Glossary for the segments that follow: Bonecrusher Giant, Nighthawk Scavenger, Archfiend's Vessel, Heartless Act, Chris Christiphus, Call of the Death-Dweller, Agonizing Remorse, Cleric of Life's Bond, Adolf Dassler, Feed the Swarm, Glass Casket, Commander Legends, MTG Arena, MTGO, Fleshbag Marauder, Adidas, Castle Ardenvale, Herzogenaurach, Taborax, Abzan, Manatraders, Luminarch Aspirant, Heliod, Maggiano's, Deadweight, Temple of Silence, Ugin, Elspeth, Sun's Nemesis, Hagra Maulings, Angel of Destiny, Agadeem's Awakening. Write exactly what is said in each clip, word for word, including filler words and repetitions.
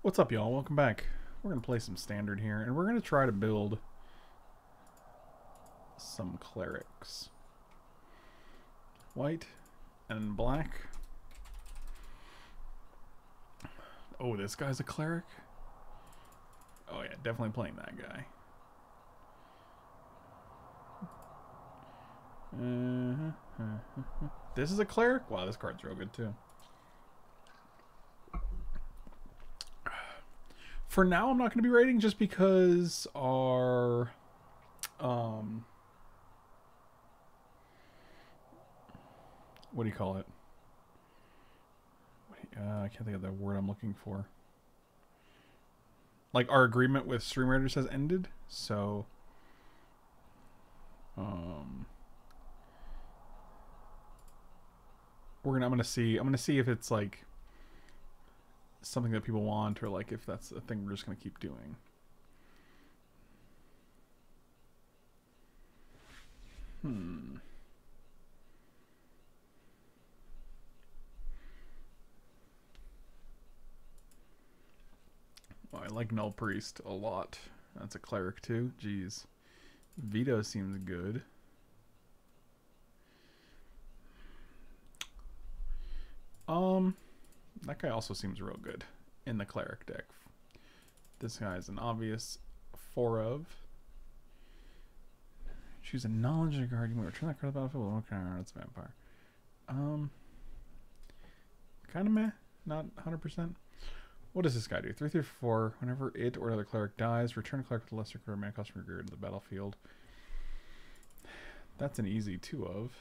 What's up, y'all? Welcome back. We're going to play some standard here, and we're going to try to build some clerics. White and black. Oh, this guy's a cleric? Oh yeah, definitely playing that guy. Uh-huh, uh-huh. This is a cleric? Wow, this card's real good too. For now, I'm not going to be raiding just because our um what do you call it? Uh, I can't think of the word I'm looking for. Like, our agreement with Stream Raiders has ended, so um we're gonna I'm gonna see I'm gonna see if it's like something that people want, or like if that's a thing we're just gonna keep doing. Hmm. Well, I like Nullpriest a lot. That's a cleric too. Jeez. Vito seems good. Um, that guy also seems real good in the cleric deck. This guy is an obvious four of. Choose a knowledge of guard. You may return that card to the battlefield. Okay, that's a vampire. Um, kind of meh. Not one hundred percent. What does this guy do? three through four. Whenever it or another cleric dies, return a cleric with a lesser card mana cost from your graveyard to the battlefield. That's an easy two of.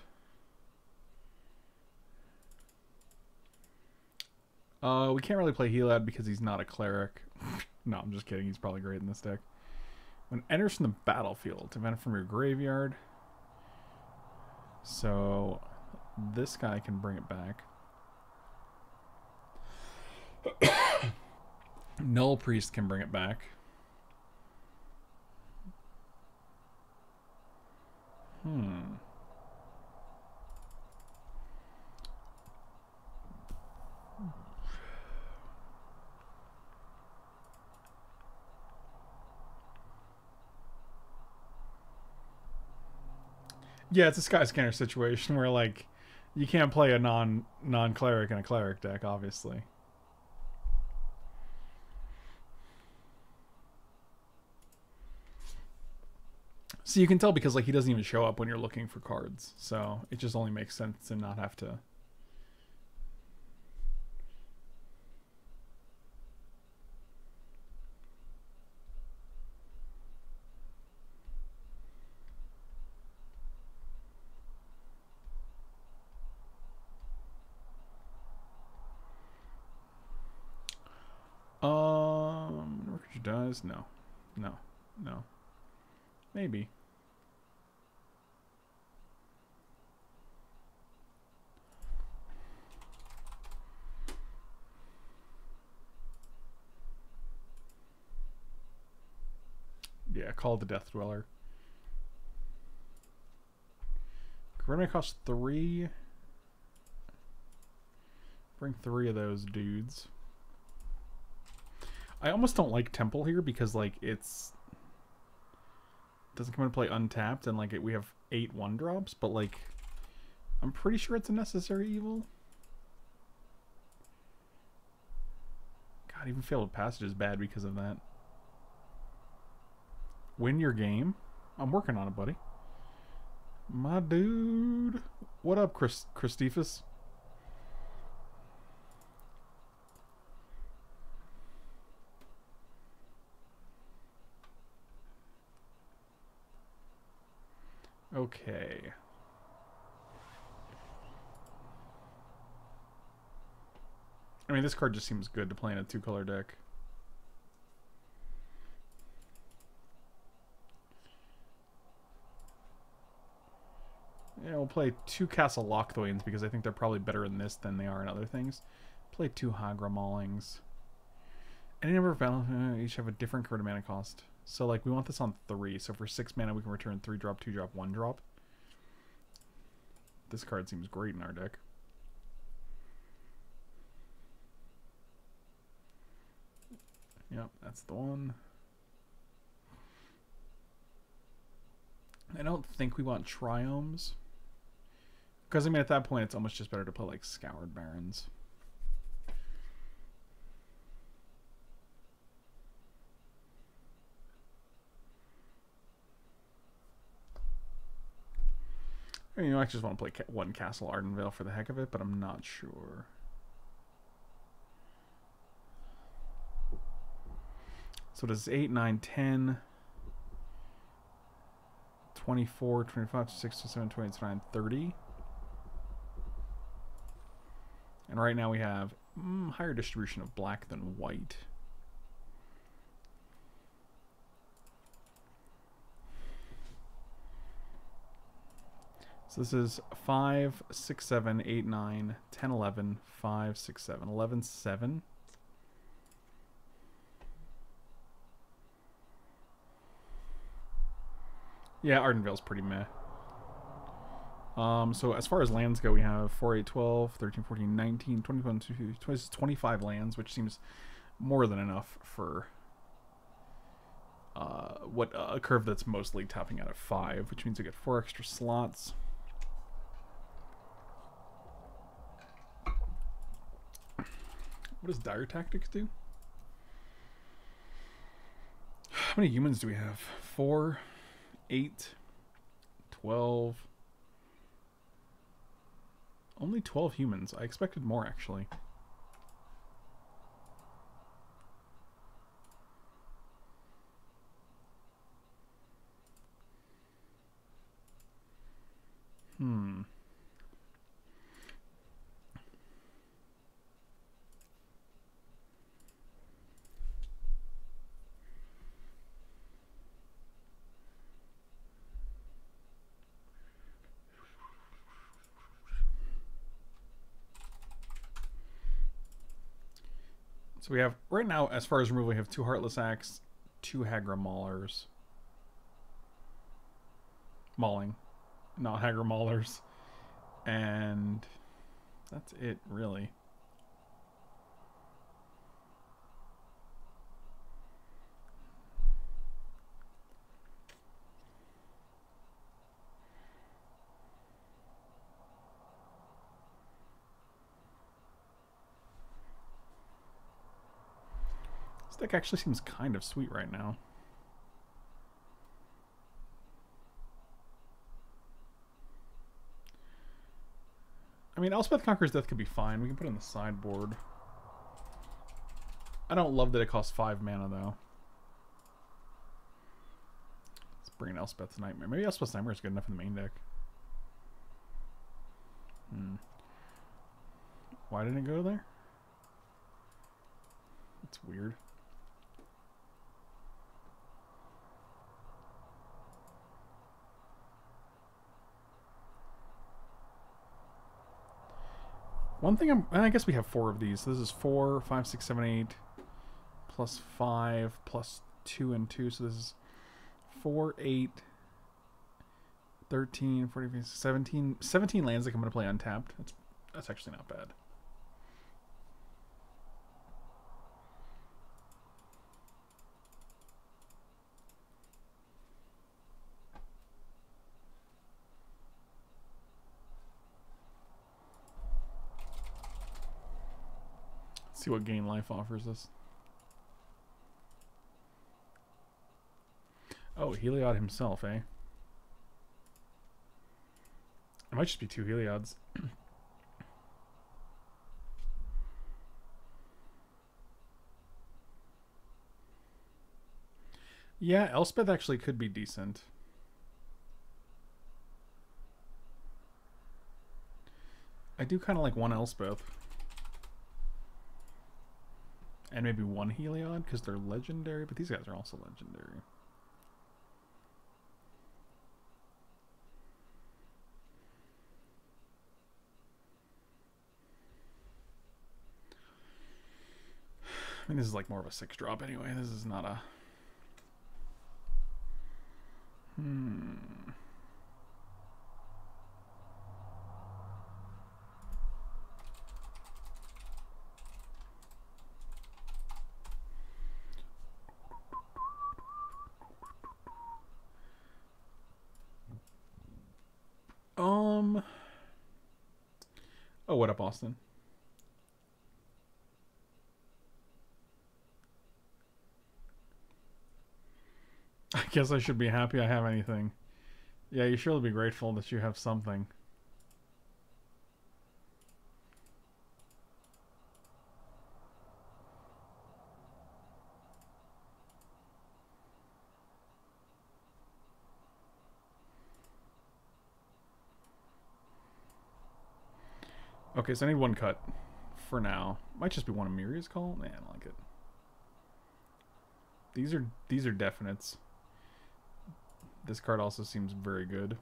Uh, we can't really play Heliod because he's not a cleric. No, I'm just kidding. He's probably great in this deck. When it enters from the battlefield, to enter from your graveyard. So this guy can bring it back. Nullpriest can bring it back. Hmm. Yeah, it's a Sky Scanner situation where, like, you can't play a non non cleric in a cleric deck, obviously. So you can tell because, like, he doesn't even show up when you're looking for cards. So it just only makes sense to not have to. Um, does no, no, no, maybe. Yeah, Call of the Death-Dweller. Grimmy costs three. Bring three of those dudes. I almost don't like Temple here because, like, it's doesn't come into play untapped, and like it, we have eight one drops, but like I'm pretty sure it's a necessary evil. God, even Failed Passage is bad because of that. Win your game. I'm working on it, buddy. My dude. What up, Chris Christiphus? Okay. I mean, this card just seems good to play in a two-color deck. Yeah, we'll play two Castle Locthwains because I think they're probably better in this than they are in other things. Play two Hagra Maulings. Any number of battlefields each have a different card mana cost. So, like, we want this on three. So, for six mana, we can return three drop, two drop, one drop. This card seems great in our deck. Yep, that's the one. I don't think we want Triomes. Because, I mean, at that point, it's almost just better to put, like, Scoured Barons. I mean, you know, I just want to play one Castle Ardenvale for the heck of it, but I'm not sure. So it is eight, nine, ten, twenty-four, twenty-five, sixty-seven, twenty-eight, twenty-nine, thirty. And right now we have mm, higher distribution of black than white. So this is five, six, seven, eight, nine, ten, eleven, five, six, seven, eleven, seven. Yeah, Ardenvale's pretty meh. Um, so as far as lands go, we have four, eight, twelve, thirteen, fourteen, nineteen, twenty-one, twenty-two, twenty-five lands, which seems more than enough for uh, what uh, a curve that's mostly topping out at five, which means we get four extra slots. What does Dire Tactics do? How many humans do we have? four, eight, twelve... Only twelve humans. I expected more, actually. Hmm. So we have, right now, as far as removal, we have two Heartless Acts, two Hagra Maulers. Mauling. Not Hagra Maulers. And that's it, really. This deck actually seems kind of sweet right now. I mean, Elspeth Conquers Death could be fine. We can put it in the sideboard. I don't love that it costs five mana, though. Let's bring in Elspeth's Nightmare. Maybe Elspeth's Nightmare is good enough in the main deck. Hmm. Why didn't it go there? That's weird. One thing I'm, I guess we have four of these. So this is four, five, six, seven, eight, plus five, plus two and two. So this is four, eight, thirteen, fourteen, seventeen, seventeen lands that I'm going to play untapped. That's that's actually not bad. See what Gain Life offers us. Oh, Heliod himself, eh? It might just be two Heliods. Yeah, Elspeth actually could be decent. I do kind of like one Elspeth. And maybe one Heliod, because they're legendary, but these guys are also legendary. I mean, this is like more of a six drop anyway. This is not a... Hmm... Um. Oh, what up, Austin? I guess I should be happy I have anything. Yeah, you surely be grateful that you have something. Okay, so I need one cut for now. Might just be one Emeria's Call. Man, I don't like it. These are these are definites. This card also seems very good.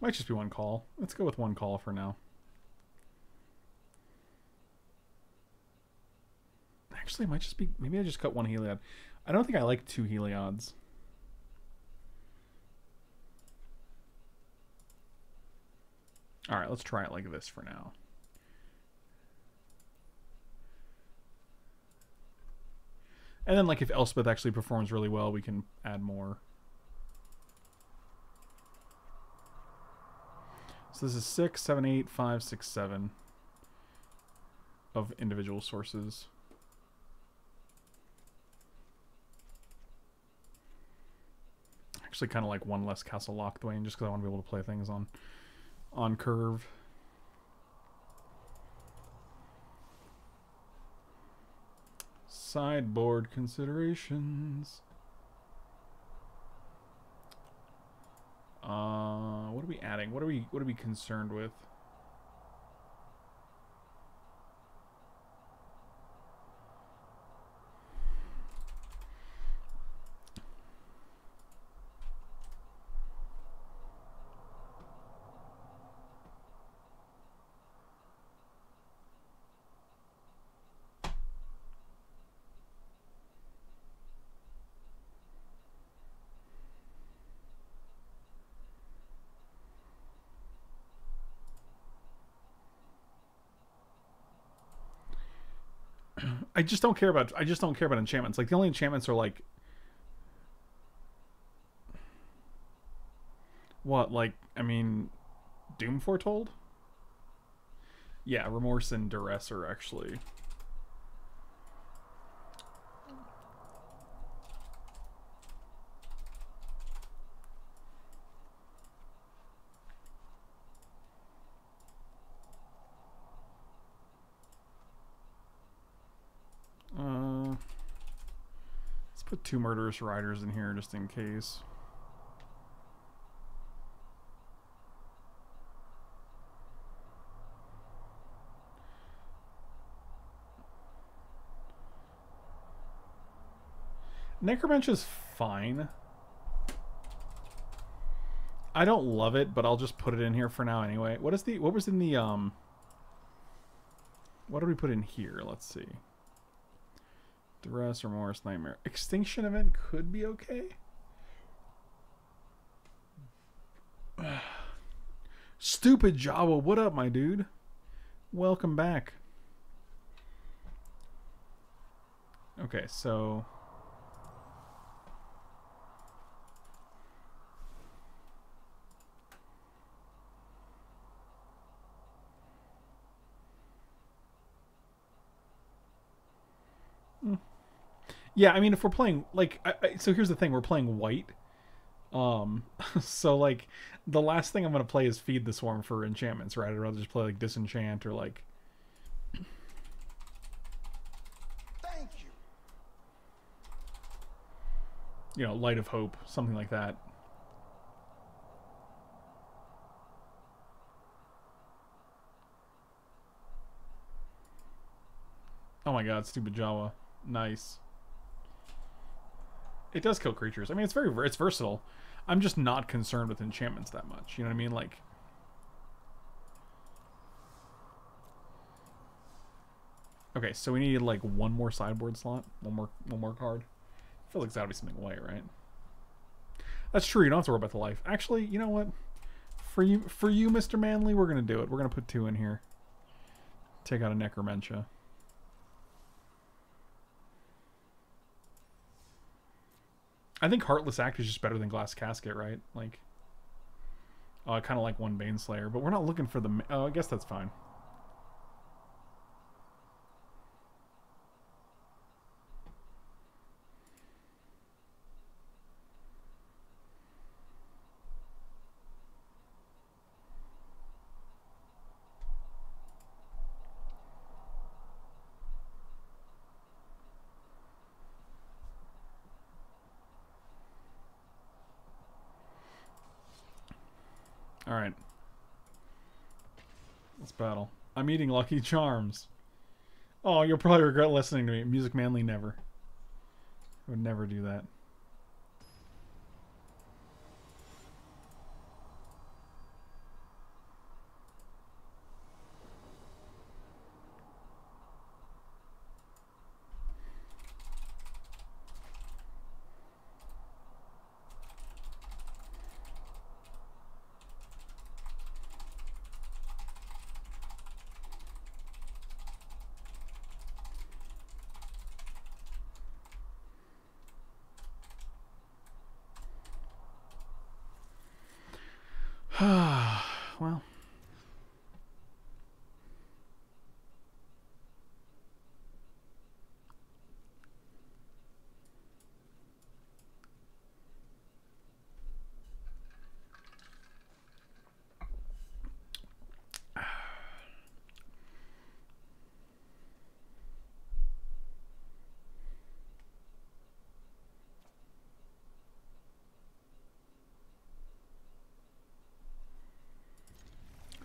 Might just be one call. Let's go with one call for now. Actually, it might just be... Maybe I just cut one Heliod. I don't think I like two Heliods. Alright, let's try it like this for now. And then, like, if Elspeth actually performs really well, we can add more. So this is six, seven, eight, five, six, seven of individual sources. Actually, kind of like one less Castle Locthwain, just because I want to be able to play things on on curve. Sideboard considerations. Uh, what are we adding? What are we what are we concerned with? I just don't care about I just don't care about enchantments. Like, the only enchantments are like what, like I mean Doom Foretold? Yeah, Remorse and Duress are actually two Murderous Riders in here just in case. Necromentia is fine. I don't love it, but I'll just put it in here for now anyway. What is the what was in the um what did we put in here? Let's see. Duress, Remorse, Nightmare. Extinction Event could be okay. Stupid Jawa, what up, my dude? Welcome back. Okay, so... Yeah, I mean, if we're playing, like, I, I, so here's the thing, we're playing white. Um, so, like, the last thing I'm going to play is Feed the Swarm for enchantments, right? I'd rather just play, like, Disenchant or, like... Thank you. You know, Light of Hope, something like that. Oh my god, stupid Jawa. Nice. It does kill creatures. I mean, it's very it's versatile. I'm just not concerned with enchantments that much. You know what I mean? Like, okay, so we needed like one more sideboard slot, one more one more card. I feel like it's gotta be something white, right? That's true. You don't have to worry about the life. Actually, you know what? For you, for you, Mister Manley, we're gonna do it. We're gonna put two in here. Take out a Necromentia. I think Heartless Act is just better than Glass Casket, right? Like, I uh, kind of like one Baneslayer, but we're not looking for the... Oh, I guess that's fine. Alright. Let's battle. I'm eating Lucky Charms. Oh, you'll probably regret listening to me. Music Manly never. I would never do that. Well,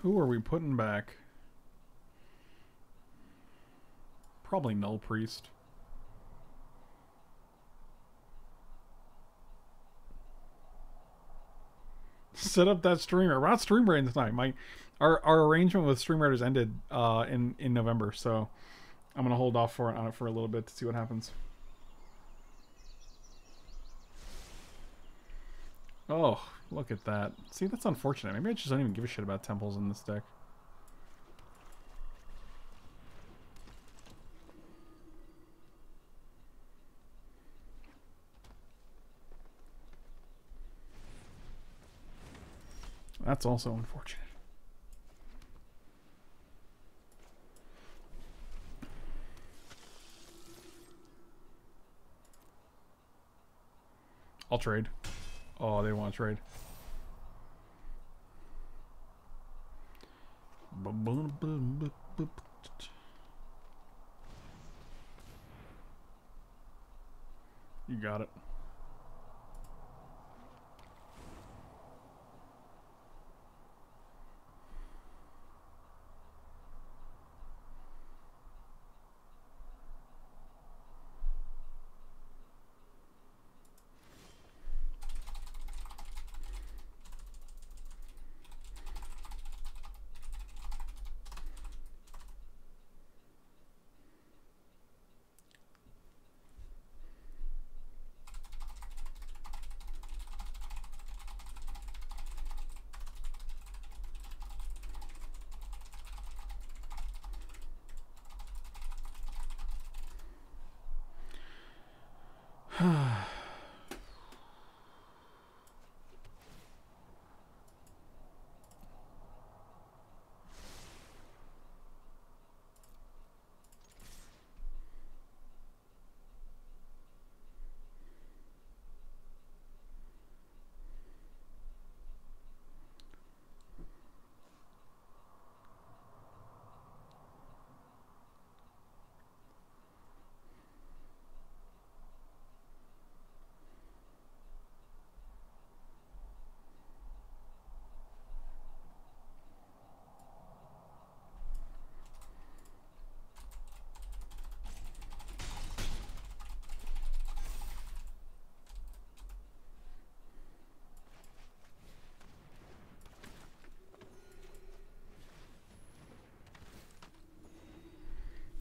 who are we putting back? Probably Nullpriest. Set up that streamer. We're not stream raiding tonight. My our our arrangement with Stream Raiders ended uh, in in November, so I'm gonna hold off for on it for a little bit to see what happens. Oh. Look at that. See, that's unfortunate. Maybe I just don't even give a shit about temples in this deck. That's also unfortunate. I'll trade. Oh, they want to trade. You got it.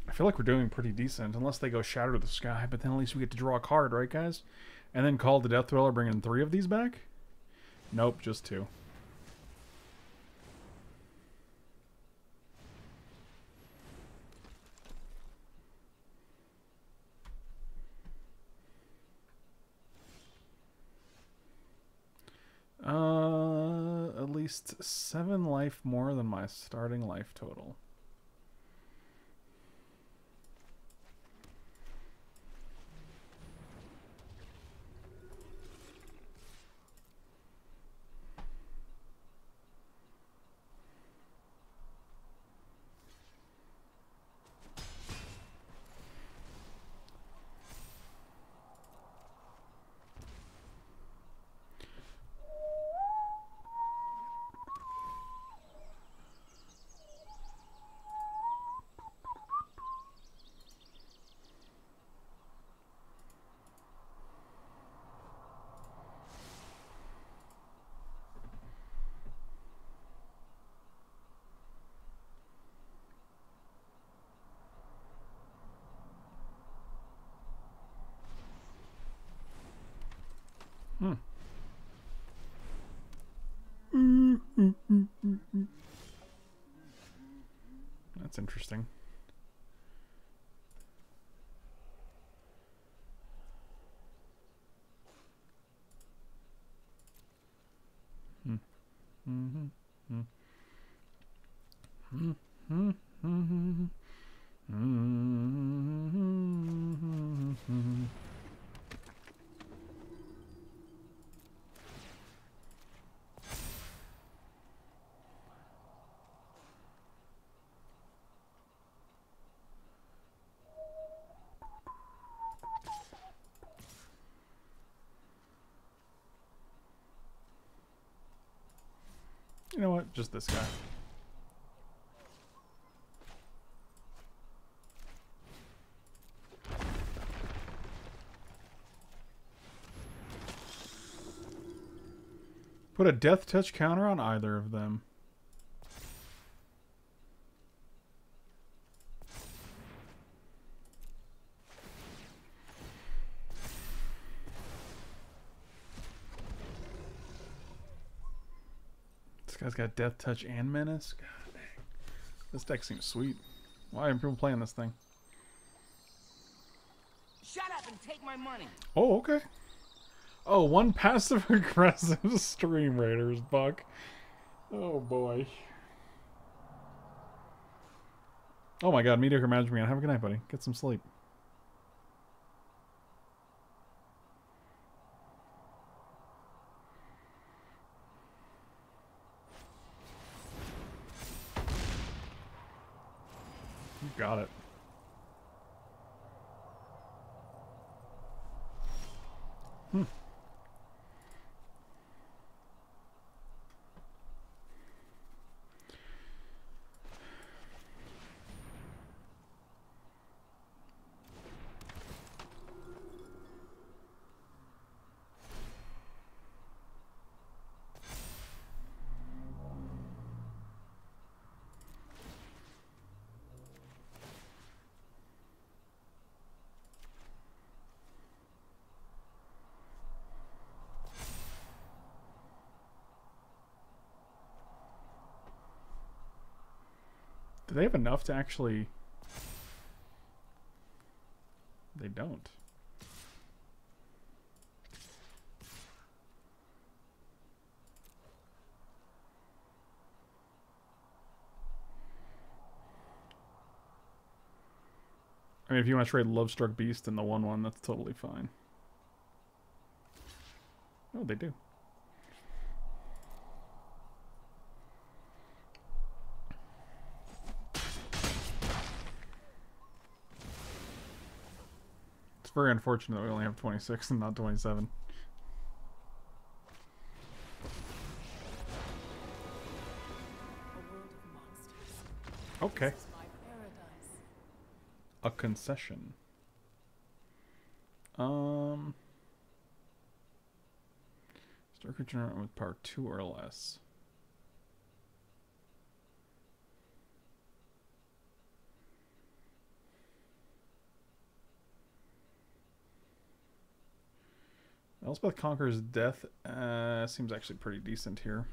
I feel like we're doing pretty decent, unless they go Shatter to the Sky, but then at least we get to draw a card, right, guys? And then Call the Death-Dweller, bringing three of these back? Nope, just two. least seven life more than my starting life total. That's interesting. Hmm. Mm-hmm. Hmm. Hmm. Hmm. Hmm. Hmm. Hmm. You know what? Just this guy. Put a death touch counter on either of them. Guy's got death touch and menace. God dang. This deck seems sweet. Why aren't people playing this thing? Shut up and take my money. Oh, okay. Oh, one passive aggressive Stream Raiders buck. Oh boy. Oh my god, mediocre magic man. Have a good night, buddy. Get some sleep. Got it. Hmm. Do they have enough to actually... They don't. I mean, if you want to trade Lovestruck Beast and the one one, that's totally fine. Oh, they do. Very unfortunate that we only have twenty-six and not twenty-seven. Okay. A concession. Um. Start regenerating with power two or less. Elspeth Conquers Death uh, seems actually pretty decent here.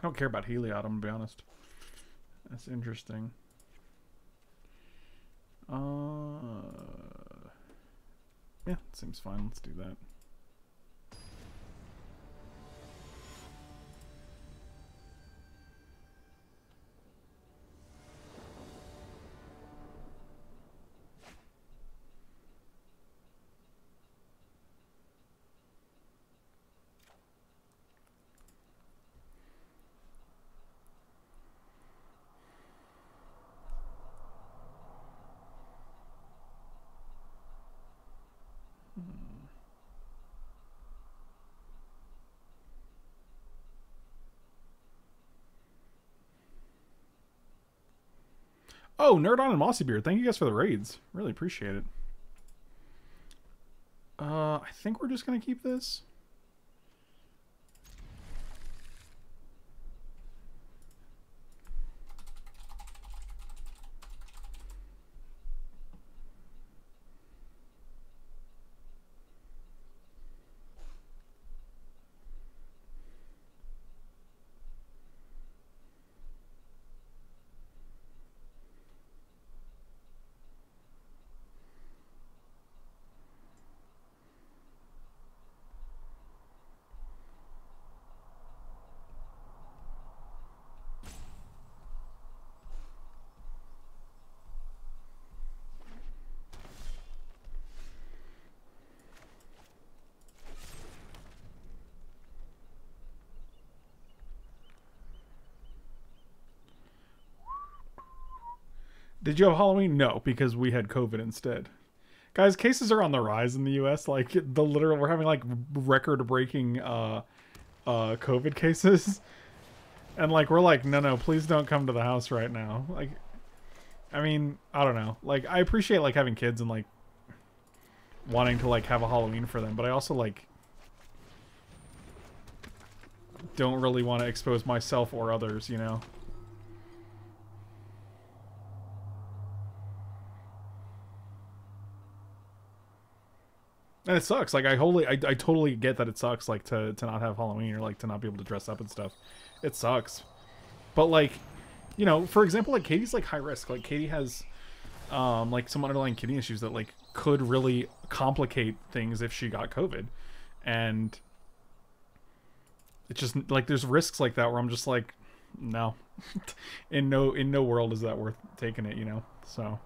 I don't care about Heliod, I'm going to be honest. That's interesting. Uh, yeah, seems fine. Let's do that. Oh, Nerdon and Mossy Beard, thank you guys for the raids. Really appreciate it. Uh, I think we're just going to keep this. Did you have Halloween? No, because we had COVID instead. Guys, cases are on the rise in the U S Like, the literal, we're having, like, record-breaking uh, uh, COVID cases. And, like, we're like, no, no, please don't come to the house right now. Like, I mean, I don't know. Like, I appreciate, like, having kids and, like, wanting to, like, have a Halloween for them. But I also, like, don't really want to expose myself or others, you know? And it sucks. Like, I wholly, I, I totally get that it sucks, like, to, to not have Halloween or, like, to not be able to dress up and stuff. It sucks. But, like, you know, for example, like, Katie's, like, high risk. Like, Katie has, um, like, some underlying kidney issues that, like, could really complicate things if she got COVID. And it's just, like, there's risks like that where I'm just like, no. in no, in no world is that worth taking it, you know? So...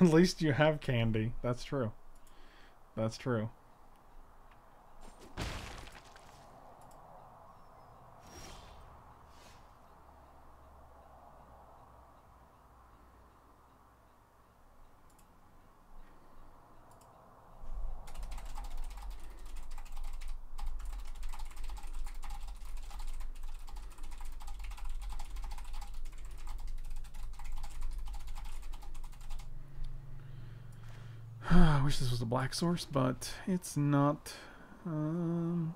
At least you have candy. That's true. That's true. I wish this was a black source, but it's not. Um...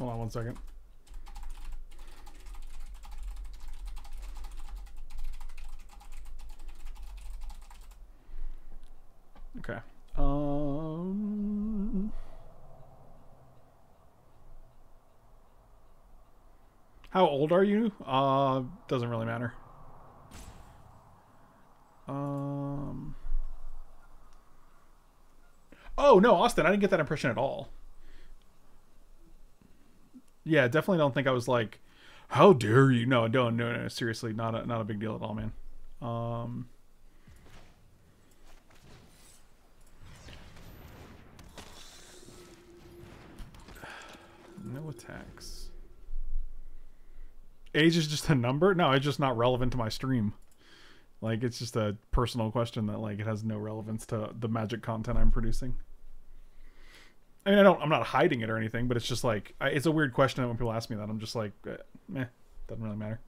Hold on one second. Okay. Um, how old are you? Uh, doesn't really matter. Um. Oh, no, Austin, I didn't get that impression at all. Yeah, definitely don't think I was like, how dare you? No, don't, no, no, seriously, not a, not a big deal at all, man. Um... No attacks. Age is just a number? No, it's just not relevant to my stream. Like, it's just a personal question that, like, it has no relevance to the magic content I'm producing. I mean, I don't, I'm not hiding it or anything, but it's just like, I, it's a weird question when people ask me that. I'm just like, eh, meh, doesn't really matter.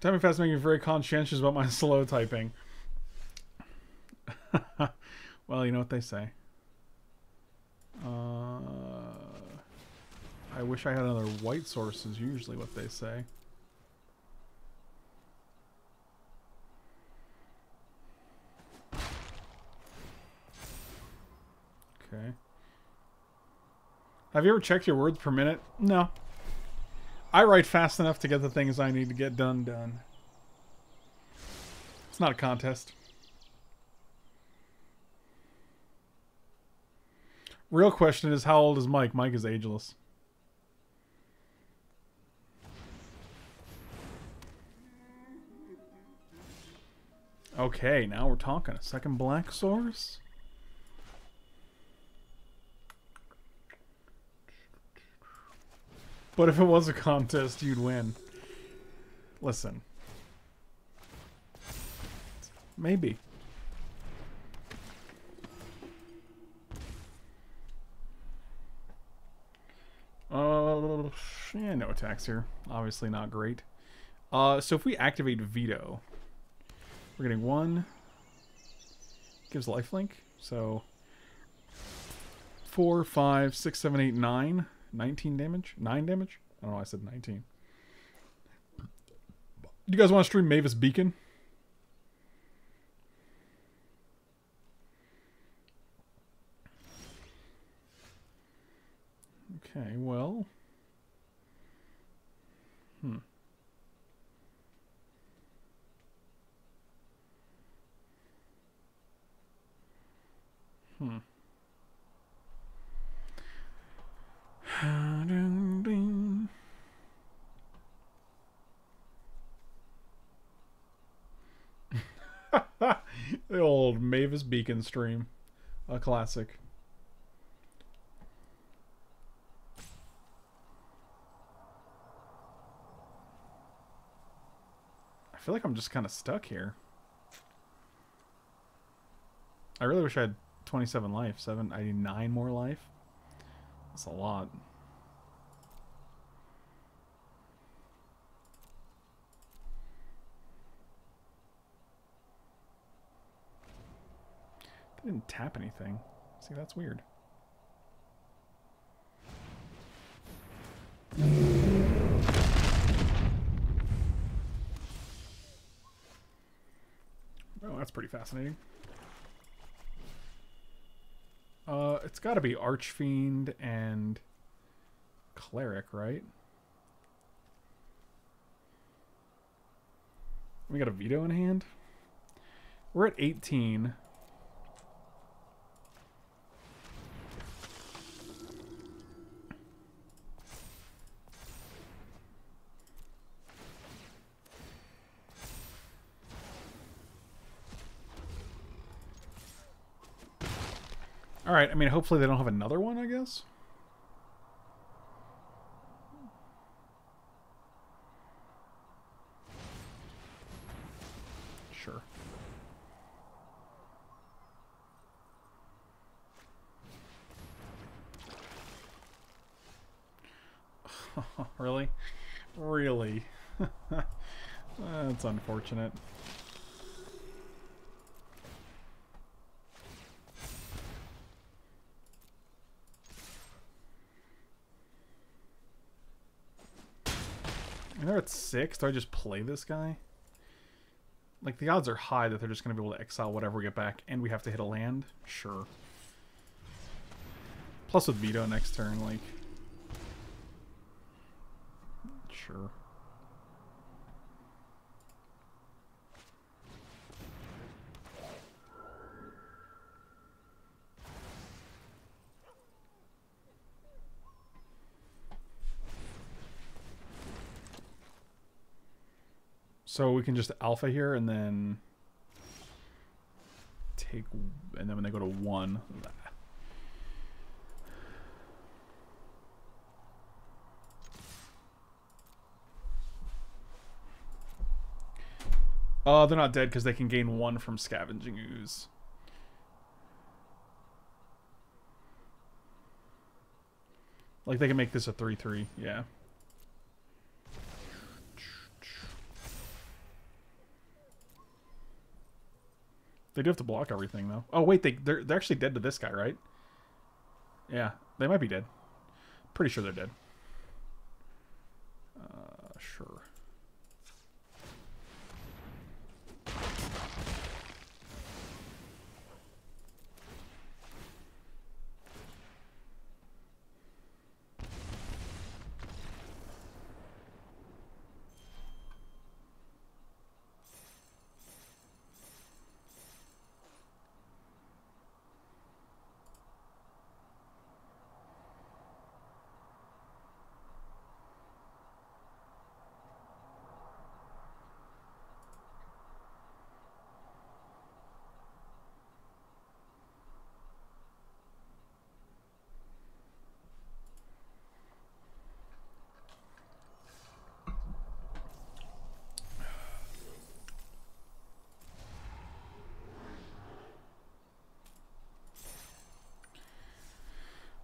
Typing fast making me very conscientious about my slow typing. Well, you know what they say. Uh, I wish I had another white source is usually what they say. Okay. Have you ever checked your words per minute? No. I write fast enough to get the things I need to get done done. It's not a contest. Real question is, how old is Mike? Mike is ageless. Okay, now we're talking. A second black source? But if it was a contest, you'd win. Listen. Maybe. Uh, yeah, no attacks here. Obviously not great. Uh, so if we activate Vito, we're getting one. Gives lifelink. So, four, five, six, seven, eight, nine. nineteen damage? nine damage? I don't know why I said nineteen. Do you guys want to stream Mavis Beacon? Okay, well... Hmm. Hmm. The old Mavis Beacon stream, a classic. I feel like I'm just kind of stuck here. I really wish I had twenty-seven life, seven, I need nine more life. That's a lot. They didn't tap anything. See, that's weird. Oh, that's pretty fascinating. Uh, it's got to be Archfiend and Cleric, right? We got a Veto in hand. We're at eighteen. Alright, I mean, hopefully they don't have another one, I guess. Sure. Really? Really? That's unfortunate. And they're at six. Do I just play this guy? Like, the odds are high that they're just going to be able to exile whatever we get back, and we have to hit a land? Sure. Plus with Vito next turn, like... Sure. So we can just alpha here and then take, and then when they go to one. Oh, uh, they're not dead because they can gain one from Scavenging Ooze. Like, they can make this a three three, yeah. They do have to block everything, though. Oh, wait, they, they're, they're actually dead to this guy, right? Yeah, they might be dead. Pretty sure they're dead. Uh, sure.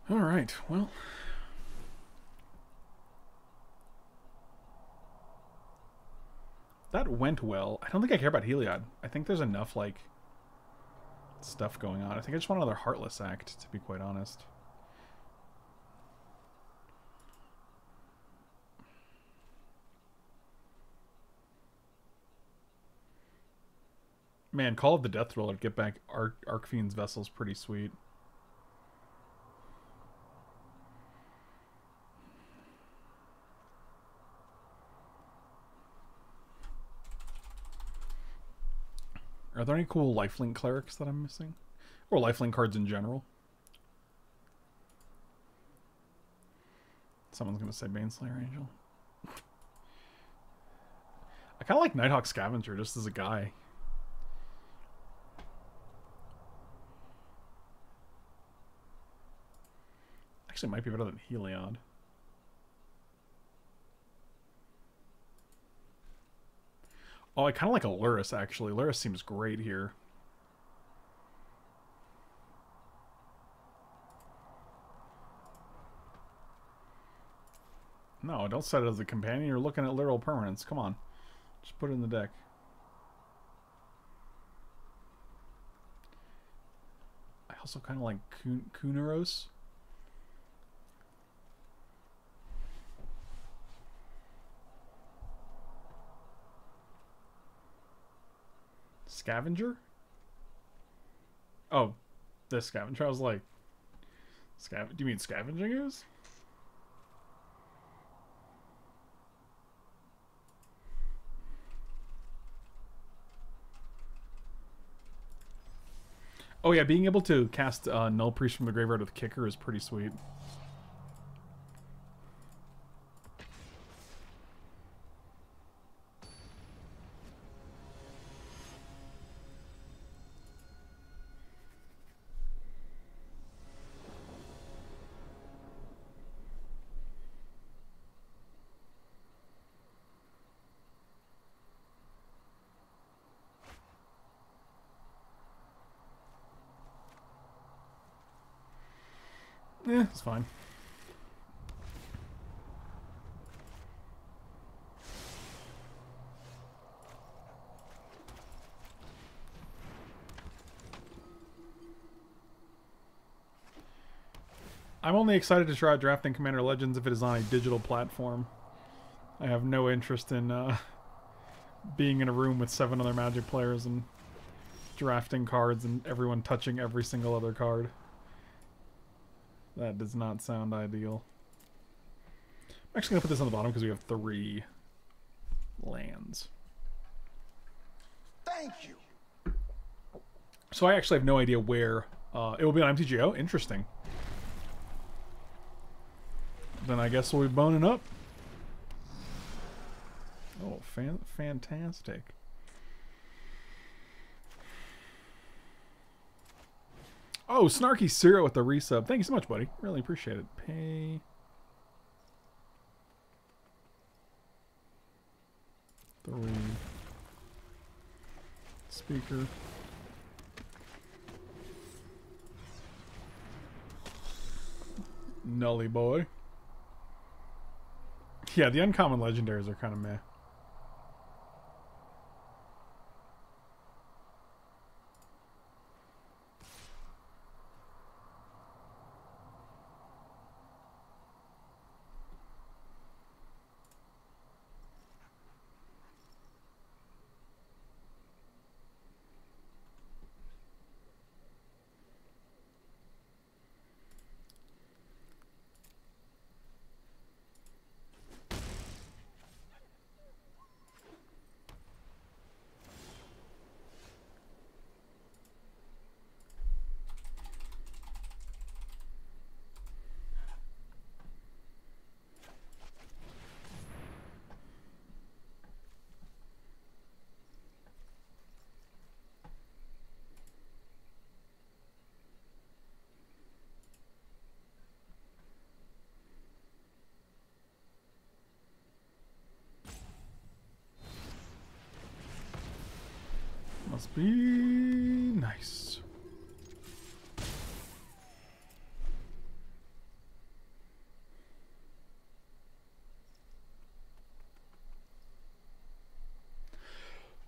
All right, well. That went well. I don't think I care about Heliod. I think there's enough, like, stuff going on. I think I just want another Heartless Act, to be quite honest. Man, Call of the Death-Dweller to get back Arc Arcfiend's Vessel's pretty sweet. Are there any cool lifelink clerics that I'm missing? Or lifelink cards in general? Someone's going to say Baneslayer Angel. I kind of like Nighthawk Scavenger just as a guy. Actually, it might be better than Heliod. Oh, I kind of like a Lurrus, actually. Lurrus seems great here. No, don't set it as a companion. You're looking at literal permanence. Come on. Just put it in the deck. I also kind of like Kunaros. Scavenger? Oh, this Scavenger. I was like, scav- do you mean Scavenging Ooze? Oh yeah, being able to cast uh, Null Priest from the Graveyard with Kicker is pretty sweet. Eh, it's fine. I'm only excited to try drafting Commander Legends if it is on a digital platform. I have no interest in uh, being in a room with seven other Magic players and drafting cards and everyone touching every single other card. That does not sound ideal. I'm actually going to put this on the bottom because we have three lands. Thank you! So I actually have no idea where... Uh, it will be on M T G O? Interesting. Then I guess we'll be boning up. Oh, fan fantastic. Oh, Snarky Zero with the resub. Thank you so much, buddy. Really appreciate it. Pay. Three. Speaker. Nully boy. Yeah, the uncommon legendaries are kind of meh. Be nice.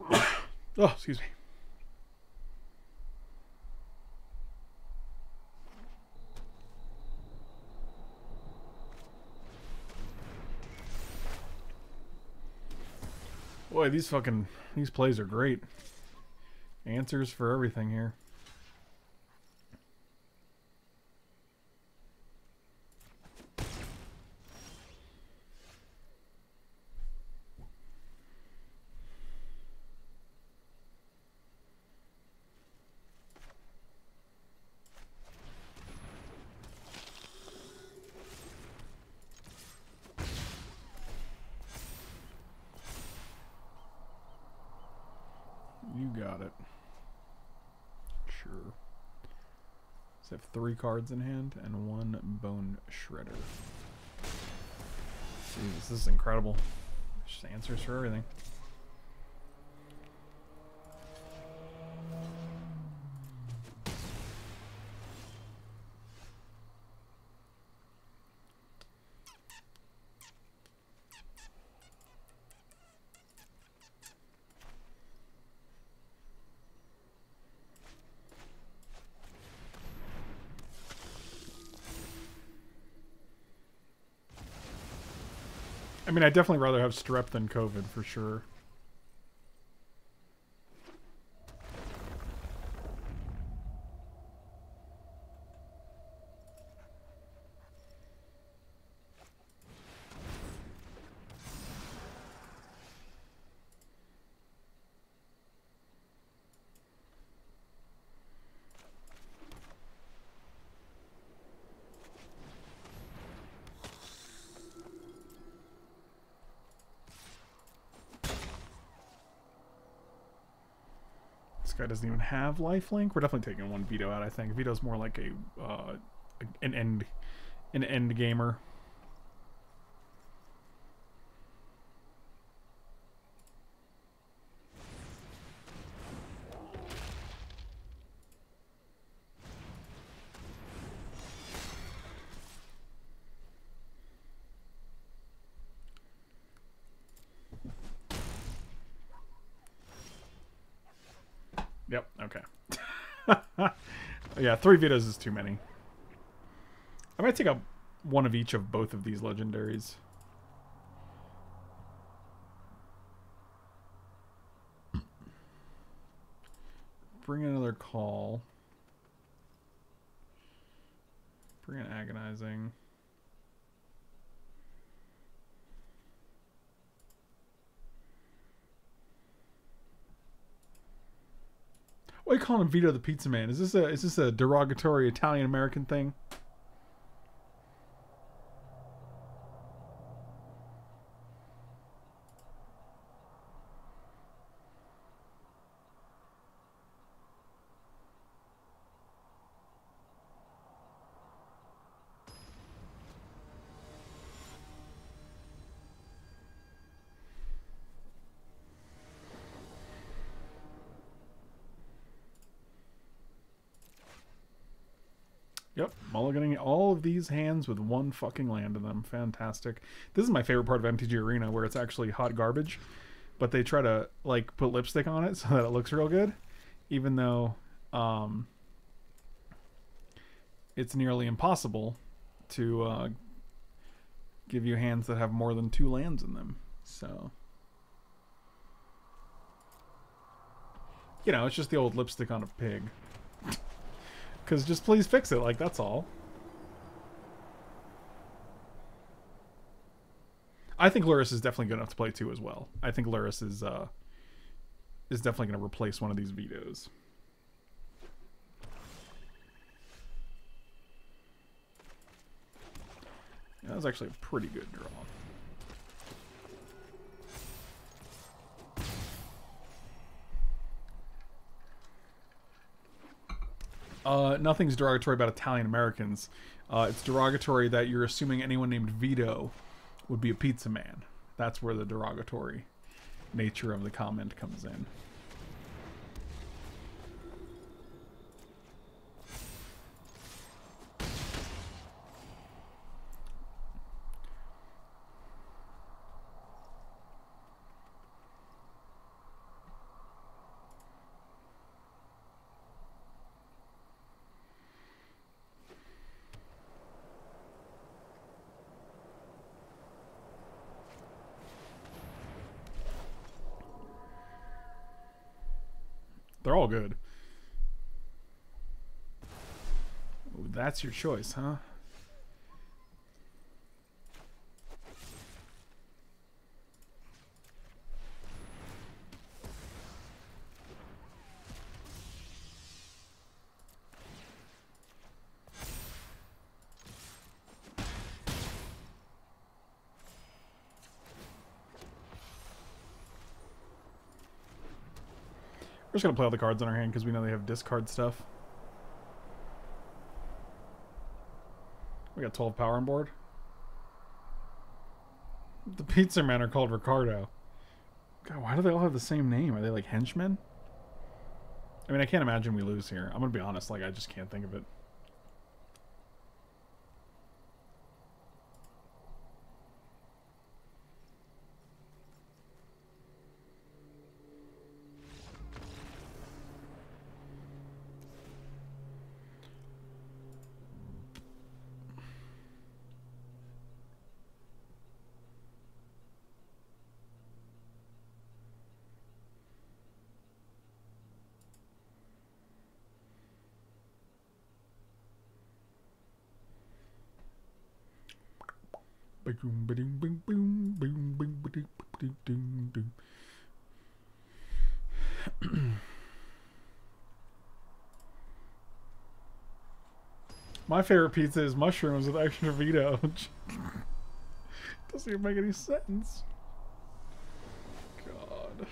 Oh, excuse me. Boy, these fucking these plays are great. Answers for everything here. Three cards in hand and one bone shredder. Jeez, this is incredible. Just answers for everything. I mean, I'd definitely rather have strep than COVID, for sure. Doesn't even have lifelink. We're definitely taking one Vito out, I think. Vito's more like a uh, an end an end gamer. Yep, okay. Yeah, three Vitos is too many. I might take up one of each of both of these legendaries. Bring another call. Bring an agonizing. Why are you calling him Vito the Pizza Man? Is this a is this a derogatory Italian American thing? Mulliganing all of these hands with one fucking land in them. Fantastic. This is my favorite part of M T G Arena, where it's actually hot garbage, but they try to like put lipstick on it so that it looks real good, even though um, it's nearly impossible to uh, give you hands that have more than two lands in them. So, you know, it's just the old lipstick on a pig. Because just please fix it, like, that's all. I think Lurrus is definitely good enough to play two as well. I think Lurrus is uh, is definitely going to replace one of these Vitos. Yeah, that was actually a pretty good draw. Uh, nothing's derogatory about Italian Americans. Uh, it's derogatory that you're assuming anyone named Vito would be a pizza man. That's where the derogatory nature of the comment comes in. They're all good. Ooh, that's your choice, huh? We're just going to play all the cards in our hand because we know they have discard stuff. We got twelve power on board. The pizza men are called Ricardo. God, why do they all have the same name? Are they like henchmen? I mean, I can't imagine we lose here. I'm going to be honest, like, I just can't think of it. My favorite pizza is mushrooms with extra Vito. Doesn't even make any sense. God.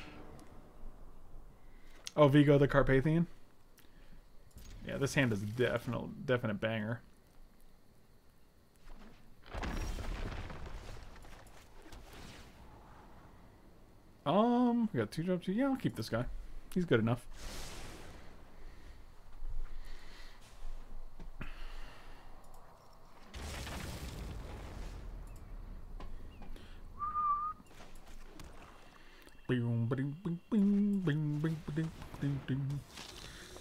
Oh, Vigo the Carpathian? Yeah, this hand is a definite, definite banger. Um, we got two drops. Yeah, I'll keep this guy. He's good enough.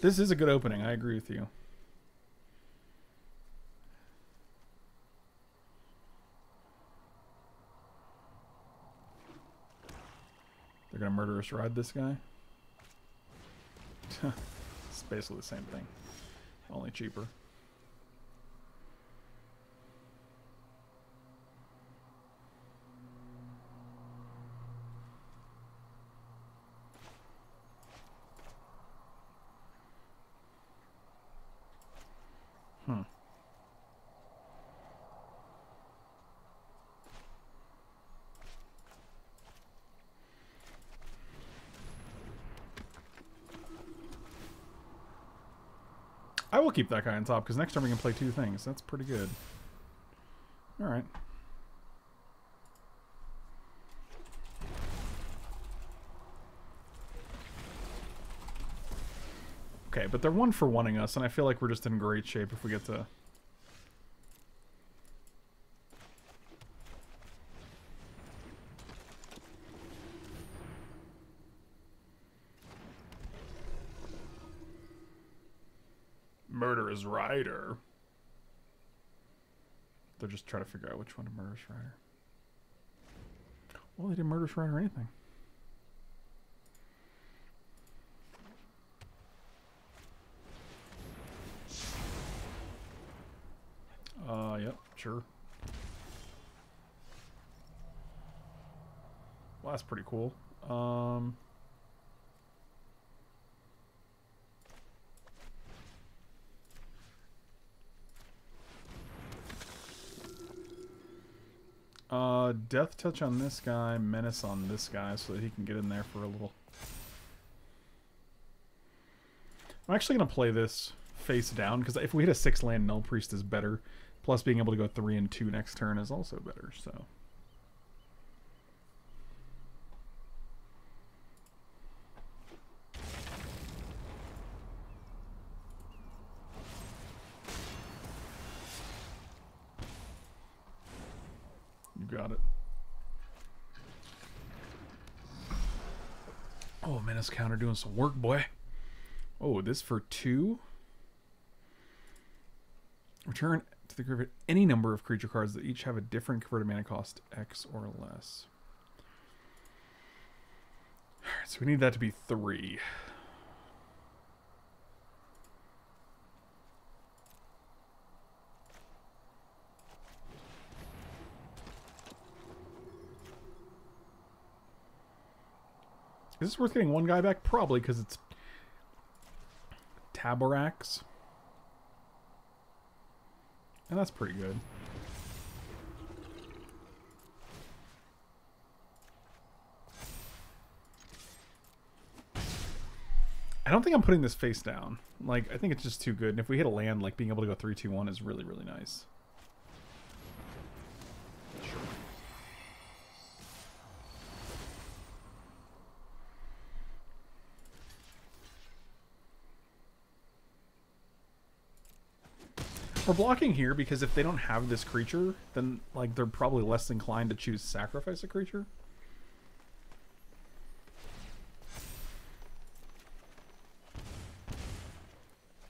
This is a good opening. I agree with you. They're gonna murderous ride this guy. It's basically the same thing, only cheaper. I will keep that guy on top, because next time we can play two things. That's pretty good. Alright. Okay, but they're one for one-ing us, and I feel like we're just in great shape if we get to... Murderous Rider. They're just trying to figure out which one to Murderous Rider. Well, they didn't Murderous Rider or anything. Uh, yep, sure. Well, that's pretty cool. Um... Uh, Death Touch on this guy, Menace on this guy, so that he can get in there for a little... I'm actually going to play this face down, because if we hit a six land, Null Priest is better. Plus, being able to go three and two next turn is also better, so... Got it. Oh, Menace counter doing some work, boy. Oh, this for two. Return to the graveyard any number of creature cards that each have a different converted mana cost X or less. Alright, so we need that to be three. Is this worth getting one guy back? Probably, because it's Taborax. And that's pretty good. I don't think I'm putting this face down. Like, I think it's just too good. And if we hit a land, like, being able to go three two one is really, really nice. We're blocking here because if they don't have this creature, then like they're probably less inclined to choose sacrifice a creature.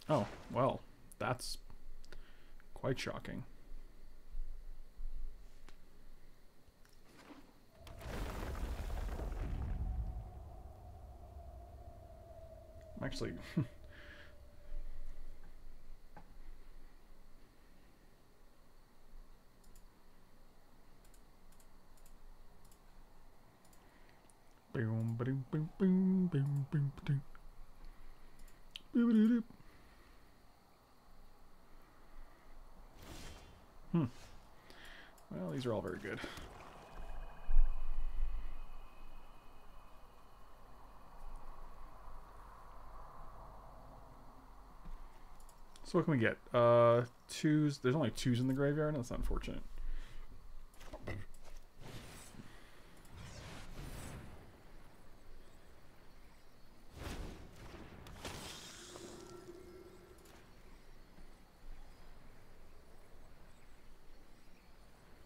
Oh, well, that's quite shocking. I'm actually... Hmm. Well, these are all very good. So what can we get? Uh, twos. There's only twos in the graveyard. That's unfortunate.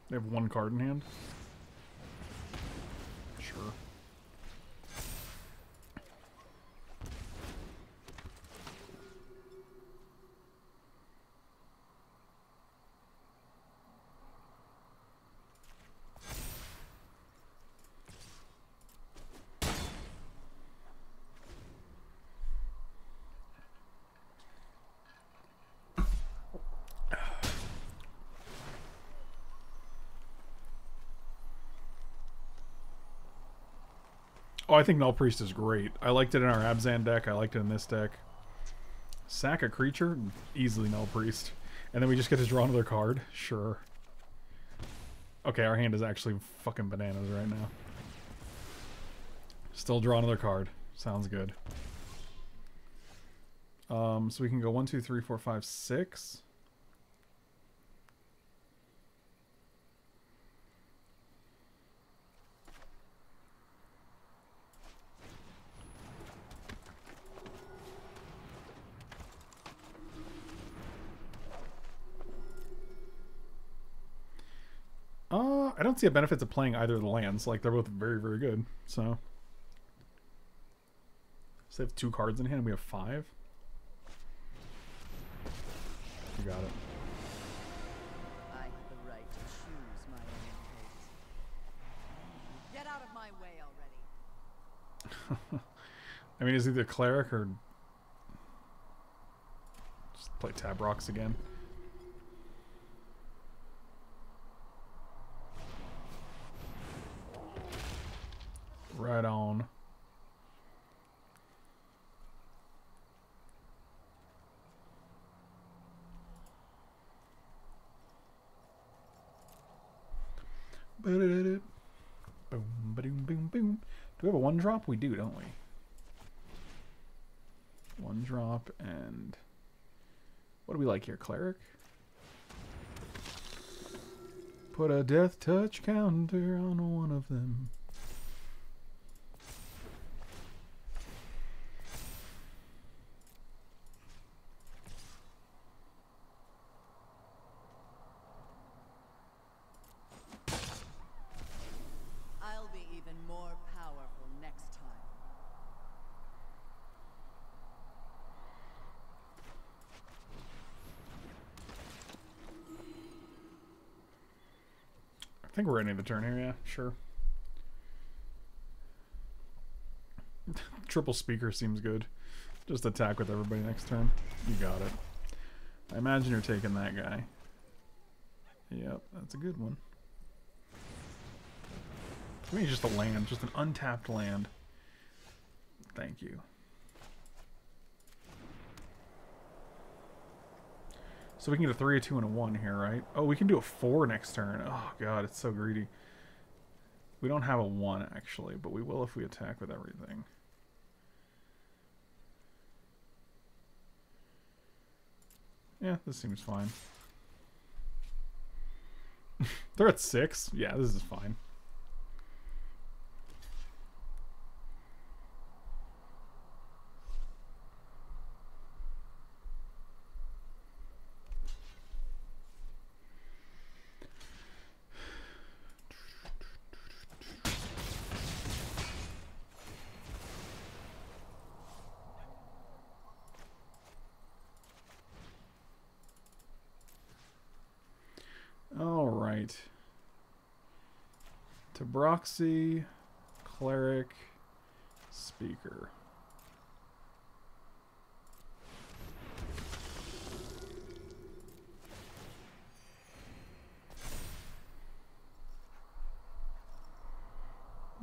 They have one card in hand. Sure. Oh, I think Nullpriest is great. I liked it in our Abzan deck. I liked it in this deck. Sack a creature? Easily Nullpriest. And then we just get to draw another card? Sure. Okay, our hand is actually fucking bananas right now. Still draw another card. Sounds good. Um, so we can go one, two, three, four, five, six. Uh, I don't see a benefit to playing either of the lands. Like, they're both very, very good. So, so they have two cards in hand. We have five. You got it. I have the right to choose my own fate. Get out of my way already. I mean, it's either Cleric or just play Taborax again. Right on. Boom, ba-doom, boom, boom. Do we have a one drop? We do, don't we? One drop and what do we like here? Cleric? Put a death touch counter on one of them. I think we're ending the turn here, yeah, sure. Triple Speaker seems good. Just attack with everybody next turn. You got it. I imagine you're taking that guy. Yep, that's a good one. I mean, just a land, just an untapped land. Thank you. So we can get a three, a two, and a one here, right? Oh, we can do a four next turn. Oh, God, it's so greedy. We don't have a one, actually, but we will if we attack with everything. Yeah, this seems fine. They're at six. Yeah, this is fine. Taborax, Cleric, Speaker.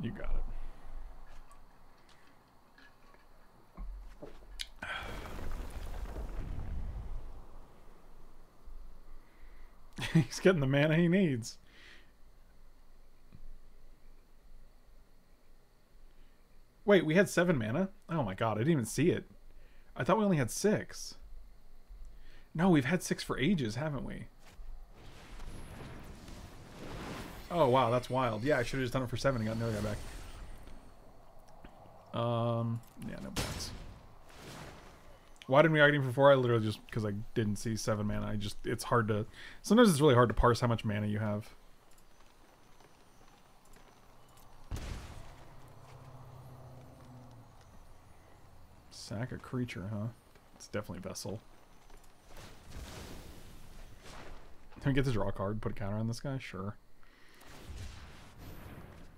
You got it. He's getting the mana he needs. Wait, we had seven mana? Oh my god, I didn't even see it. I thought we only had six. No, we've had six for ages, haven't we? Oh wow, that's wild. Yeah, I should have just done it for seven and got another guy back. Um, yeah, no bats. Why didn't we argue for four? I literally just, because I didn't see seven mana. I just, it's hard to, sometimes it's really hard to parse how much mana you have. Sack a creature, huh? It's definitely Vessel. Can we get to draw a card? Put a counter on this guy? Sure.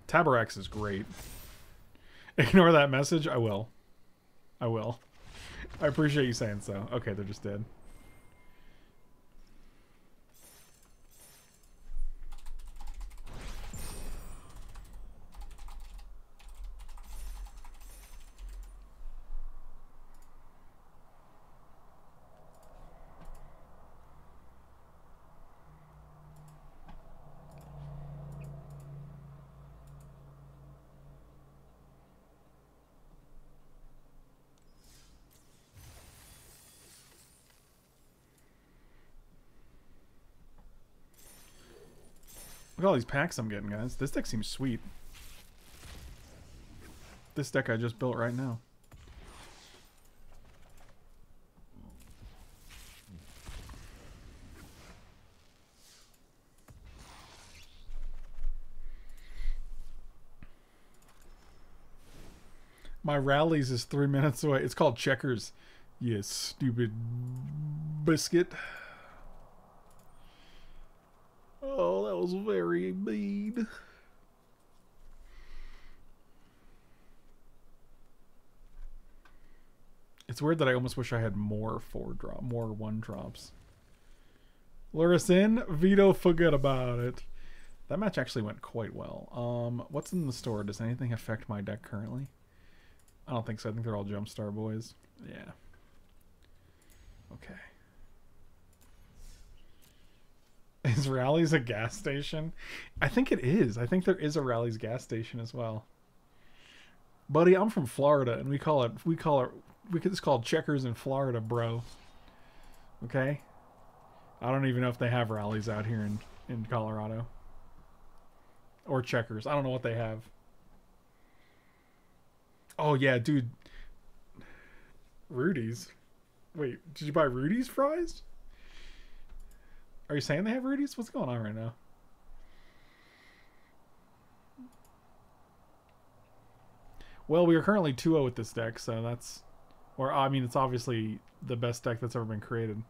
Taborax is great. Ignore that message? I will. I will. I appreciate you saying so. Okay, they're just dead. Look at all these packs I'm getting, guys. This deck seems sweet. This deck I just built right now. My rallies is three minutes away. It's called checkers. You stupid biscuit. Oh, that was very mean. It's weird that I almost wish I had more four drop, more one drops. Lurrus in, Vito, forget about it. That match actually went quite well. Um, what's in the store? Does anything affect my deck currently? I don't think so. I think they're all Jumpstar boys. Yeah. Okay. Is Rally's a gas station? I think it is. I think there is a Rally's gas station as well. Buddy, I'm from Florida, and we call it we call it we could just call it checkers in Florida, bro. Okay. I don't even know if they have Rallies out here in in Colorado. Or checkers. I don't know what they have. Oh yeah, dude. Rudy's. Wait, did you buy Rudy's fries? Are you saying they have Rudy's? What's going on right now? Well, we are currently two oh with this deck, so that's... Or, I mean, it's obviously the best deck that's ever been created.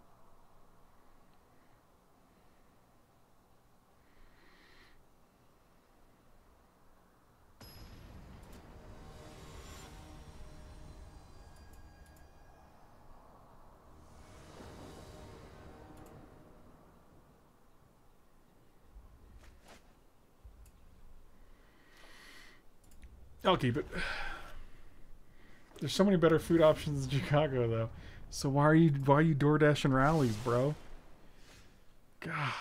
I'll keep it. There's so many better food options in Chicago, though. So why are you why are you DoorDash and Rallies, bro? God.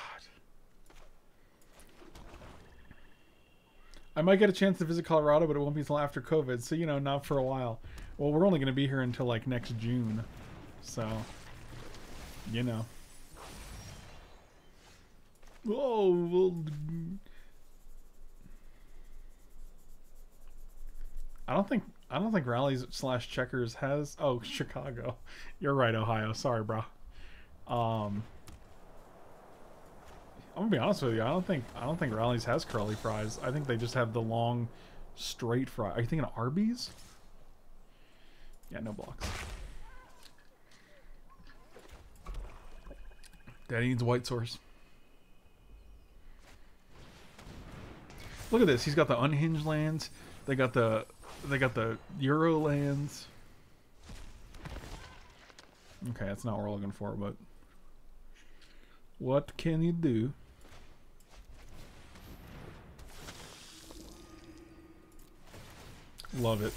I might get a chance to visit Colorado, but it won't be until after COVID. So, you know, not for a while. Well, we're only going to be here until, like, next June. So, you know. Oh, well... I don't think I don't think Rallies slash Checkers has. Oh, Chicago, you're right, Ohio. Sorry, bro. Um, I'm gonna be honest with you. I don't think I don't think Rallies has curly fries. I think they just have the long, straight fry. Are you thinking of Arby's? Yeah, no blocks. Daddy needs white sauce. Look at this. He's got the unhinged lands. They got the. They got the Euro lands. Okay, that's not what we're looking for, but what can you do? Love it.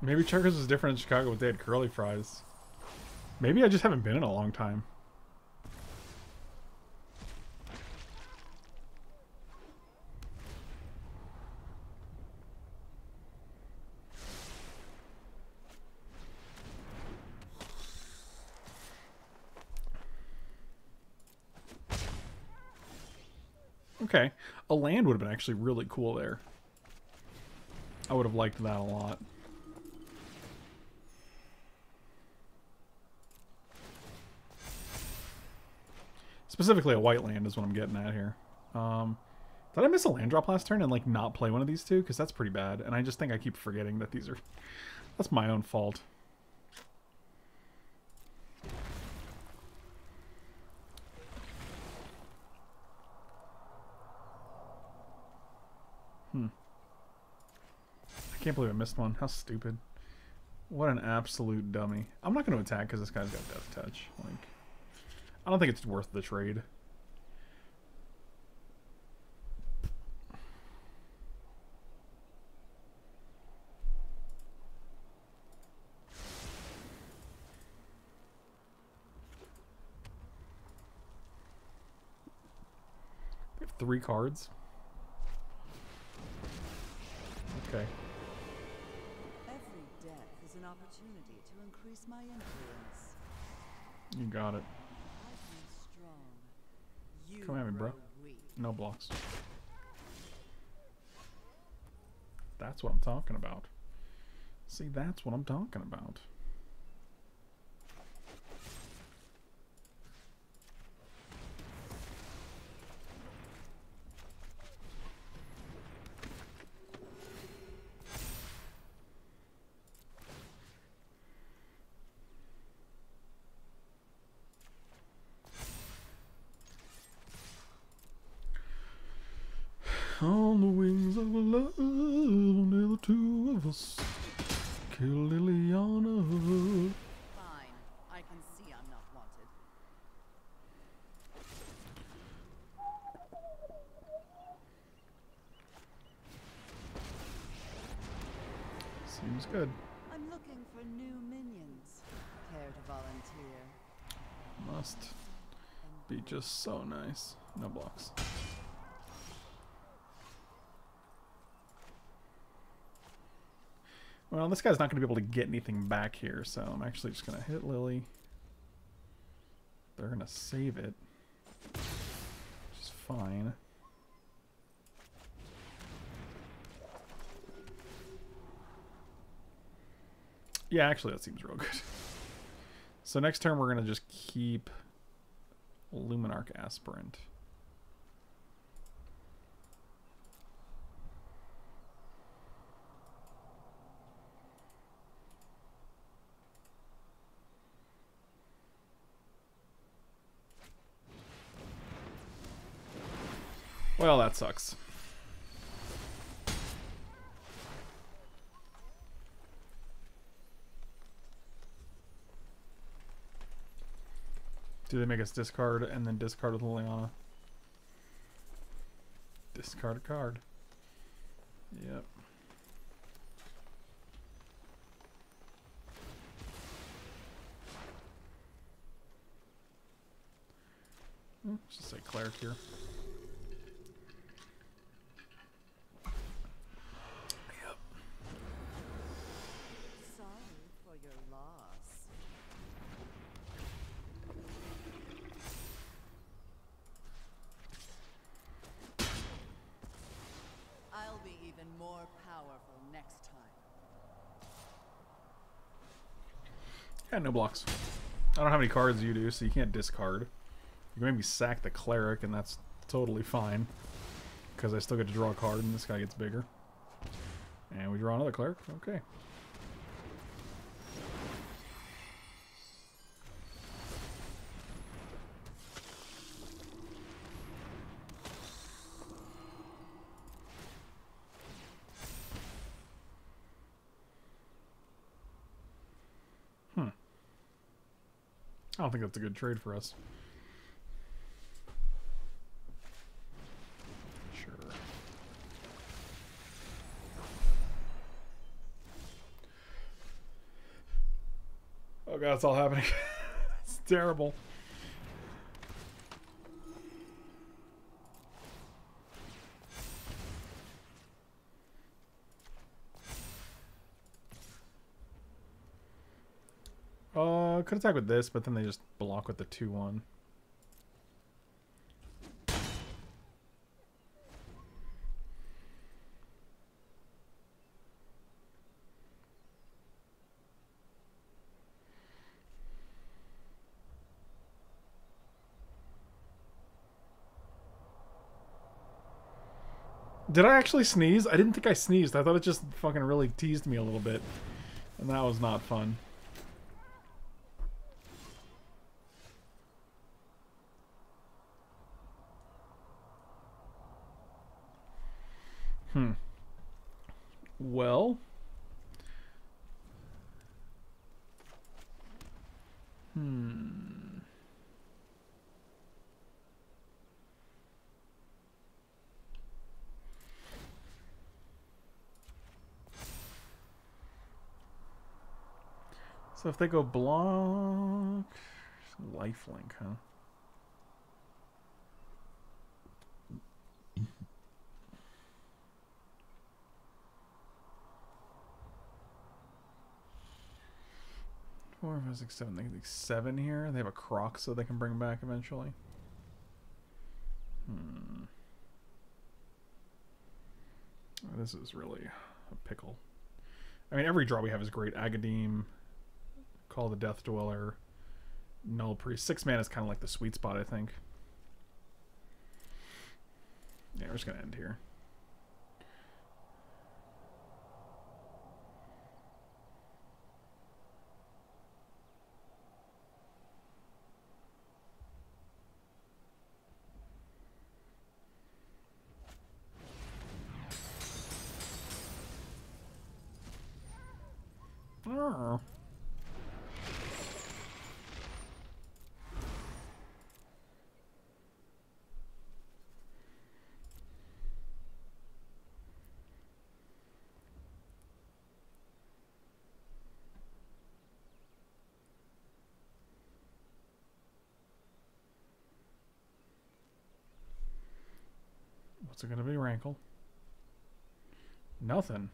Maybe Checkers was different in Chicago, but they had curly fries. Maybe I just haven't been in a long time. Okay, a land would have been actually really cool there. I would have liked that a lot. Specifically a white land is what I'm getting at here. Um, did I miss a land drop last turn and like not play one of these two? Because that's pretty bad. And I just think I keep forgetting that these are... That's my own fault. Hmm. I can't believe I missed one. How stupid. What an absolute dummy. I'm not going to attack because this guy's got death touch. Like, I don't think it's worth the trade. We have three cards. Okay. Every death is an opportunity to increase increase my influence. You got it. You Come at me, bro. Weak. No blocks. That's what I'm talking about. See, that's what I'm talking about. On the wings of love, only the two of us. Kill Liliana. Fine, I can see I'm not wanted. Seems good. I'm looking for new minions. Care to volunteer? Must be just so nice. No blocks. Well, this guy's not going to be able to get anything back here, so I'm actually just going to hit Lily. They're going to save it, which is fine. Yeah, actually, that seems real good. So next turn, we're going to just keep Luminarch Aspirant. Well, that sucks. Do they make us discard and then discard with Liliana? Discard a card. Yep. Let's just say Cleric here. Yeah, no blocks. I don't have any cards, you do, so you can't discard. You can maybe sack the Cleric, and that's totally fine. Because I still get to draw a card, and this guy gets bigger. And we draw another Cleric. Okay. I don't think that's a good trade for us. Sure. Oh god, it's all happening. It's terrible. Uh, could attack with this, but then they just block with the two one. Did I actually sneeze? I didn't think I sneezed. I thought it just fucking really teased me a little bit. And that was not fun. Hmm. Well. Hmm. So if they go block, lifelink, huh? five, six, seven. They can take seven here. They have a Kroxa they can bring back eventually. Hmm. This is really a pickle. I mean, every draw we have is great. Agadeem, Call of the Death-Dweller, Nullpriest. Six mana is kind of like the sweet spot, I think. Yeah, we're just going to end here. What's it gonna be, Rankle? Nothing.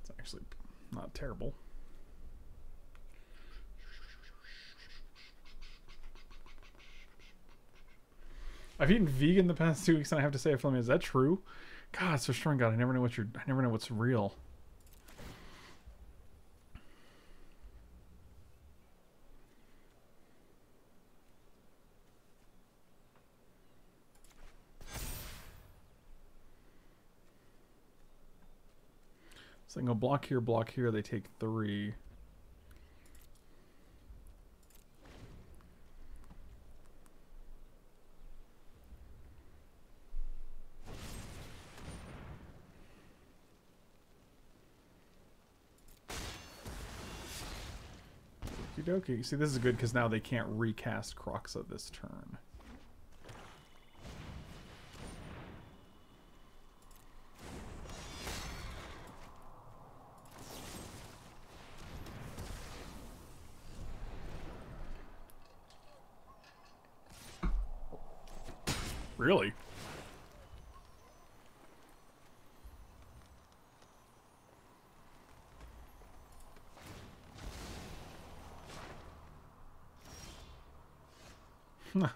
It's actually not terrible. I've eaten vegan the past two weeks, and I have to say, I feel me. Is that true? God, it's so strong. God, I never know what you're. I never know what's real. So they can go block here, block here, they take three. Okie dokie. See, this is good because now they can't recast Kroxa this turn. Really?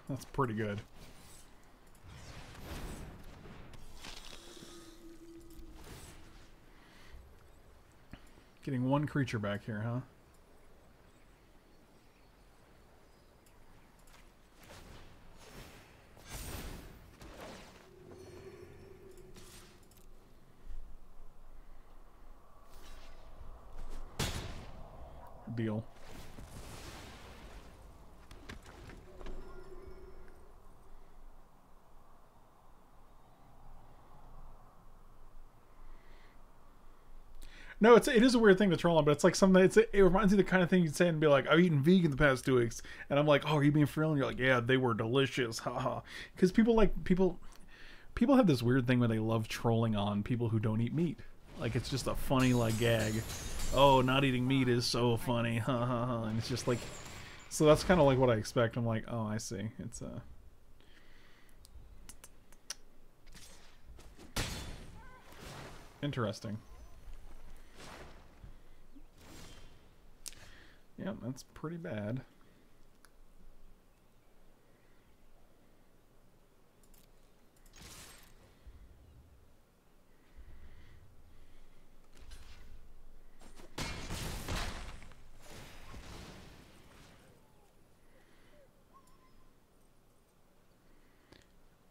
That's pretty good. Getting one creature back here, huh? Deal. No, it's it is a weird thing to troll on, but it's like something. It's it reminds me of the kind of thing you'd say and be like, "I've eaten vegan the past two weeks," and I'm like, "Oh, are you being for real?" And you're like, "Yeah, they were delicious." Haha. Because people like people, people have this weird thing where they love trolling on people who don't eat meat. Like it's just a funny like gag. Oh, not eating meat is so funny, ha ha ha. And it's just like, so that's kind of like what I expect. I'm like, oh, I see. It's a. Uh... Interesting. Yeah, that's pretty bad.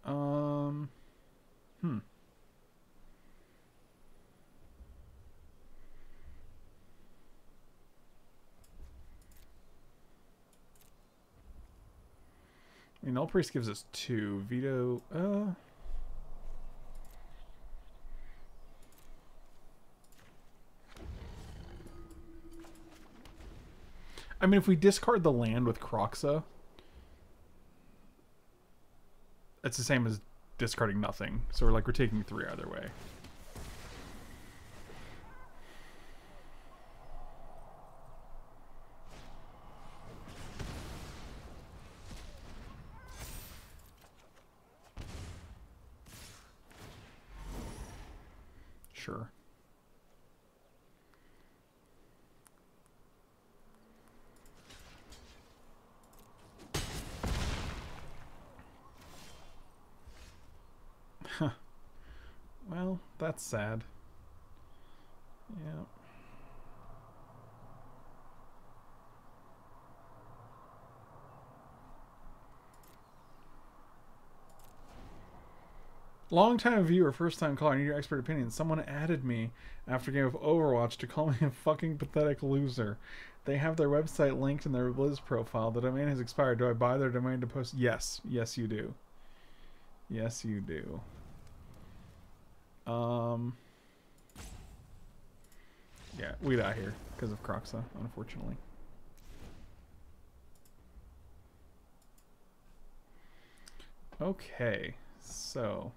Um, hmm. I mean, Nullpriest gives us two. Vito, uh... I mean, if we discard the land with Kroxa, it's the same as discarding nothing. So we're like, we're taking three either way. Sure. Well, that's sad. Yeah. Long-time viewer, first-time caller, I need your expert opinion. Someone added me after a game of Overwatch to call me a fucking pathetic loser. They have their website linked in their Blizz profile. The domain has expired. Do I buy their domain to post? Yes. Yes, you do. Yes, you do. Um... Yeah, we die here because of Kroxa, unfortunately. Okay, so...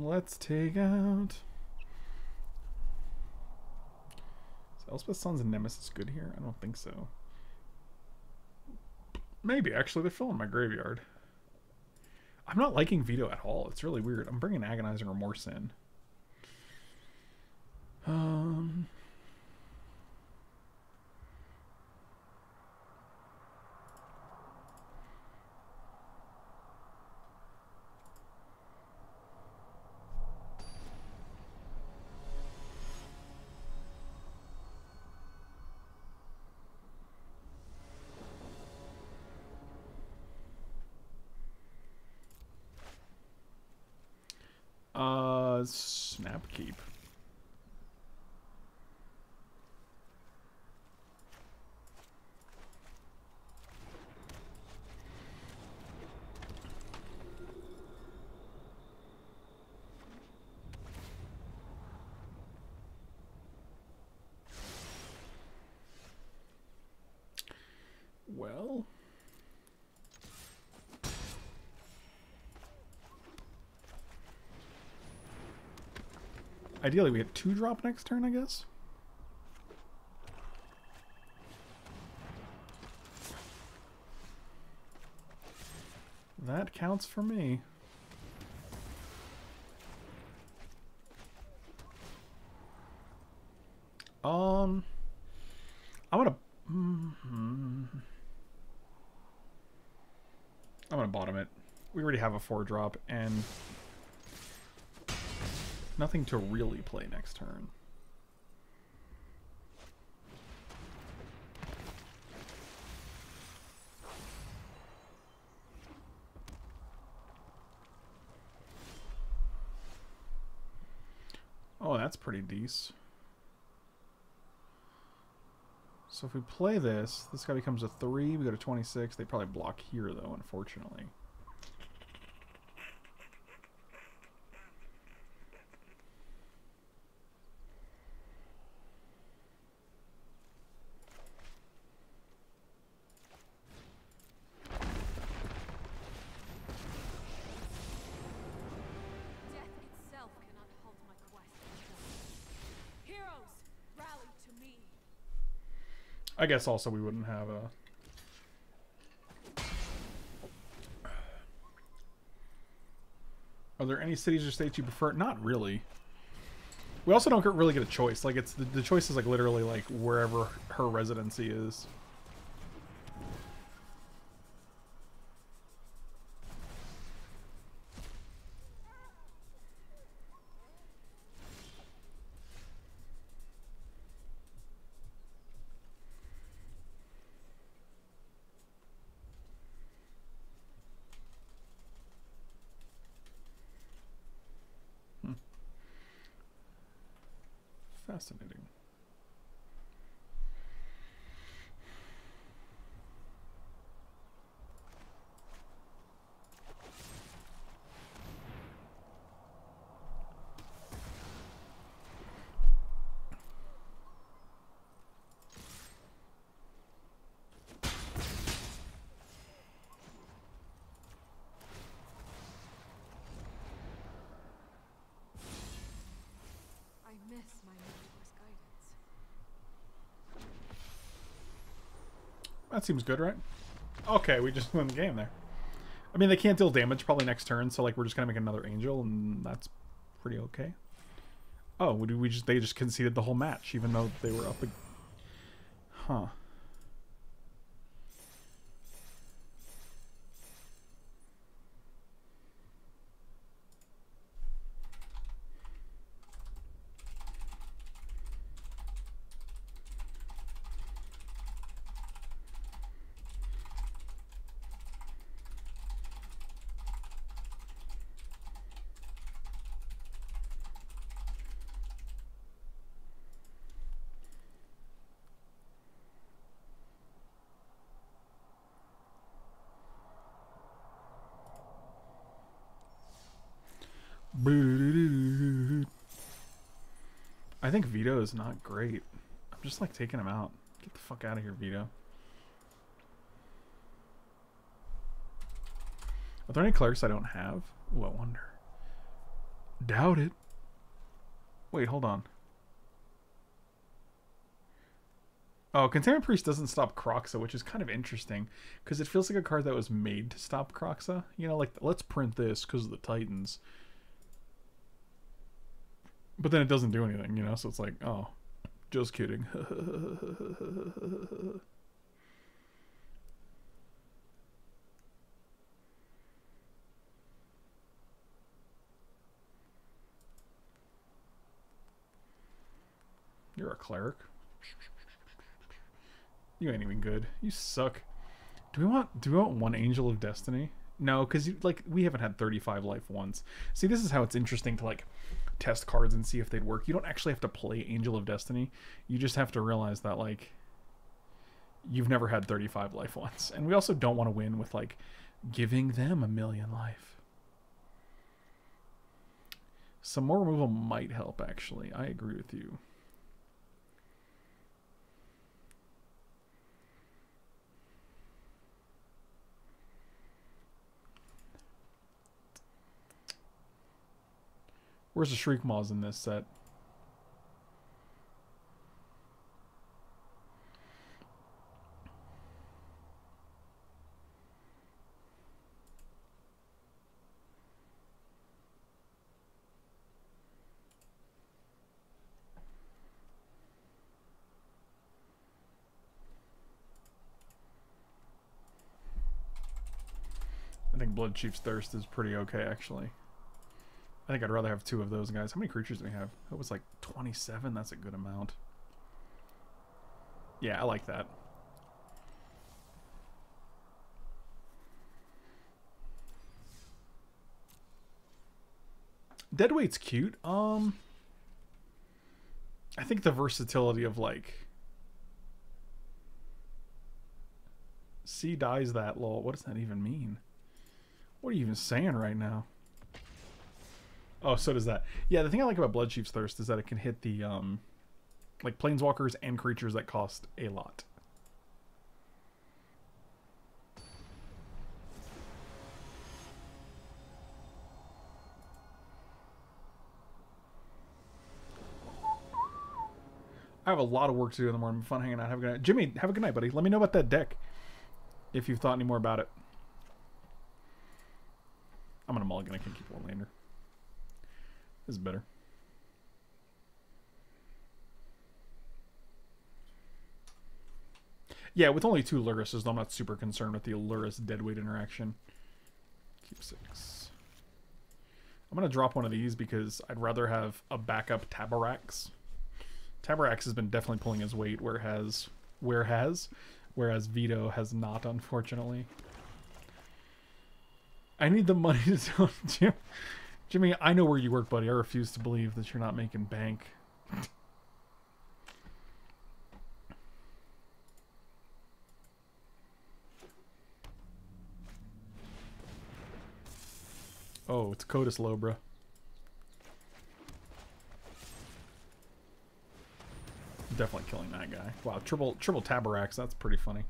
let's take out... is Elspeth's Son's Nemesis good here? I don't think so. Maybe, actually. They're filling my graveyard. I'm not liking Vito at all. It's really weird. I'm bringing Agonizing Remorse in. Um... Uh, snap keep. Well... ideally, we get two drop next turn, I guess. That counts for me. Um, I'm gonna, mm-hmm. I'm gonna bottom it. We already have a four drop and nothing to really play next turn. Oh, that's pretty decent. So if we play this, this guy becomes a three, we go to twenty-six. They probably block here, though, unfortunately. I guess also we wouldn't have a... are there any cities or states you prefer? Not really. We also don't really get a choice. Like, it's the, the choice is like literally like wherever her residency is. Fascinating. That seems good, right? Okay, we just win the game there. I mean, they can't deal damage probably next turn, so like we're just gonna make another angel, and that's pretty okay. Oh, we just they just conceded the whole match, even though they were up. Huh. I think Vito is not great. I'm just like taking him out. Get the fuck out of here, Vito. Are there any clerics I don't have? Ooh, I wonder. Doubt it. Wait, hold on. Oh, Containment Priest doesn't stop Kroxa, which is kind of interesting, because it feels like a card that was made to stop Kroxa. You know, like, let's print this because of the Titans. But then it doesn't do anything, you know, so it's like, oh, just kidding. You're a cleric. You ain't even good. You suck. Do we want do we want one Angel of Destiny? No, because like we haven't had thirty-five life once. See, this is how it's interesting to like test cards and see if they'd work. You don't actually have to play Angel of Destiny. You just have to realize that like you've never had thirty-five life once. And we also don't want to win with like giving them a million life. Some more removal might help actually. I agree with you. Where's the Shriek Maws in this set? I think Bloodchief's Thirst is pretty okay, actually. I think I'd rather have two of those guys. How many creatures do we have? It was like twenty-seven. That's a good amount. Yeah, I like that. Deadweight's cute. Um, I think the versatility of like... C dies that, lol. What does that even mean? What are you even saying right now? Oh, so does that. Yeah, the thing I like about Bloodchief's Thirst is that it can hit the, um, like, planeswalkers and creatures that cost a lot. I have a lot of work to do in the morning. Fun hanging out. Have a good night. Jimmy, have a good night, buddy. Let me know about that deck if you've thought any more about it. I'm going to mulligan. I can't keep one lander. This is better. Yeah, with only two Lurruses, I'm not super concerned with the Lurrus deadweight interaction. Keep six. I'm going to drop one of these because I'd rather have a backup Taborax. Taborax has been definitely pulling his weight, whereas, whereas, whereas Vito has not, unfortunately. I need the money to tell you. Jimmy, I know where you work, buddy. I refuse to believe that you're not making bank. Oh, it's Codus Lobra. Definitely killing that guy. Wow, triple triple Taborax. That's pretty funny.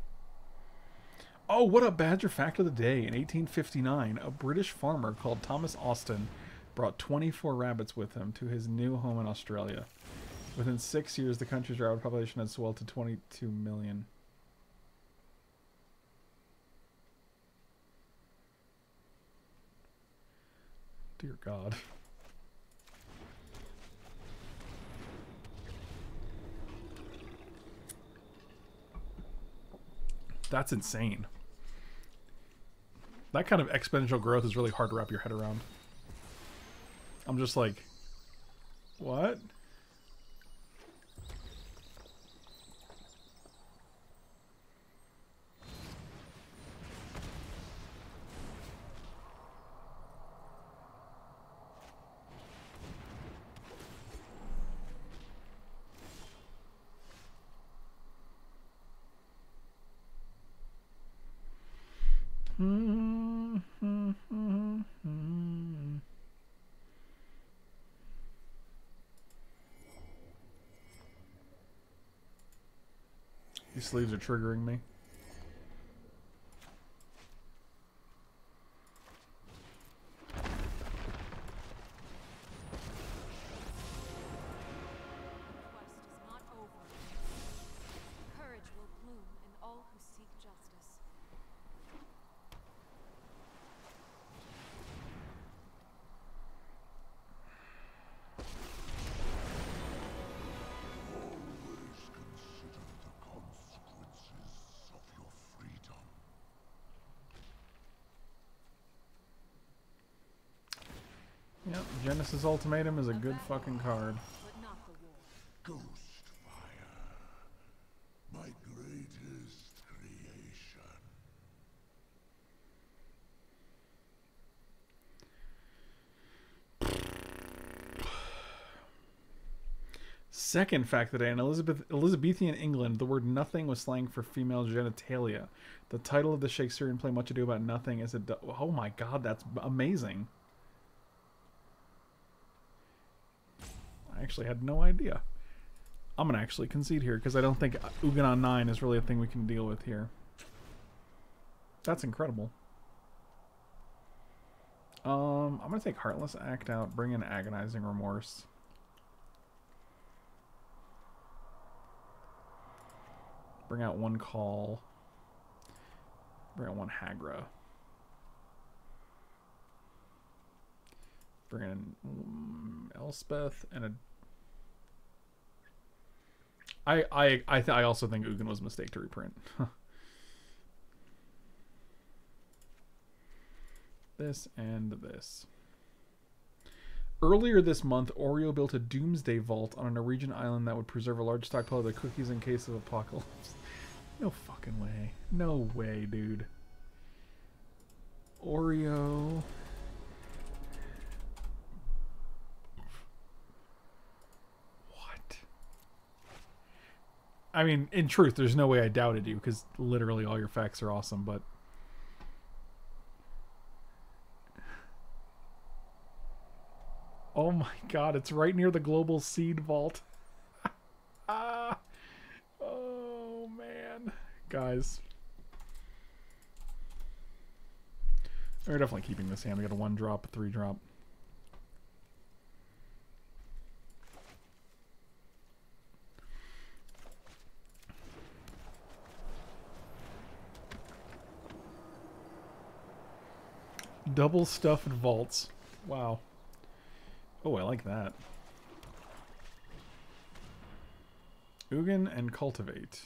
Oh, what a badger fact of the day. In eighteen fifty-nine, a British farmer called Thomas Austin brought twenty-four rabbits with him to his new home in Australia. Within six years, the country's rabbit population had swelled to twenty-two million. Dear God. That's insane. That kind of exponential growth is really hard to wrap your head around. I'm just like, what? Mm-hmm. These sleeves are triggering me. Yep, Genesis Ultimatum is a good fucking card. Ghost fire, my greatest creation. Second fact today, in Elizabeth, Elizabethan England, the word nothing was slang for female genitalia. The title of the Shakespearean play Much Ado About Nothing is a... Oh my god, that's amazing. I actually had no idea. I'm going to actually concede here because I don't think Ugin on nine is really a thing we can deal with here. That's incredible. Um, I'm going to take Heartless Act out, bring in Agonizing Remorse. Bring out one Call. Bring out one Hagra. Bring in um, Elspeth and a... I I I, th I also think Ugin was a mistake to reprint. This and this. Earlier this month, Oreo built a doomsday vault on a Norwegian island that would preserve a large stockpile of their cookies in case of apocalypse. No fucking way. No way, dude. Oreo. I mean, in truth, there's no way I doubted you because literally all your facts are awesome, but... Oh my god, it's right near the Global Seed Vault. Ah, oh man. Guys. We're definitely keeping this hand. We got a one drop, a three drop. Double stuffed vaults. Wow. Oh, I like that. Ugin and Cultivate.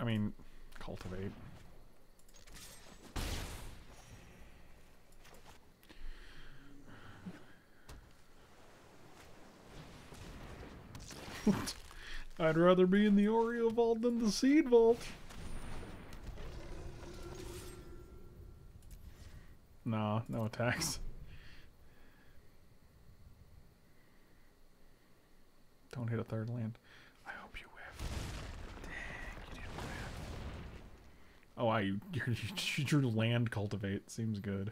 I mean, Cultivate. I'd rather be in the Oreo Vault than the Seed Vault. Nah, no attacks. Don't hit a third land. I hope you whiff. Dang, you didn't whiff. Oh, I you, you drew land Cultivate. Seems good.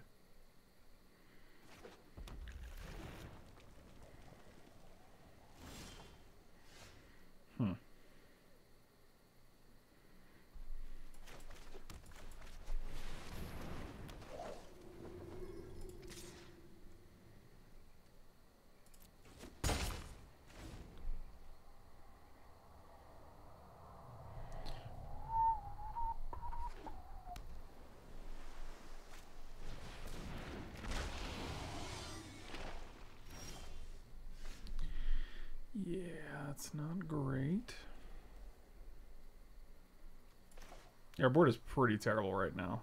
Hmm. That's not great. Yeah, our board is pretty terrible right now.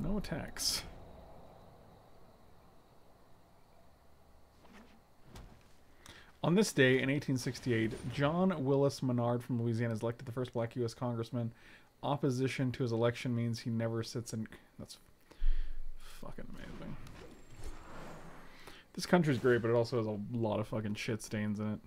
No attacks. On this day in eighteen sixty-eight, John Willis Menard from Louisiana is elected the first black U S congressman. Opposition to his election means he never sits in... That's... fucking amazing. This country's great, but it also has a lot of fucking shit stains in it.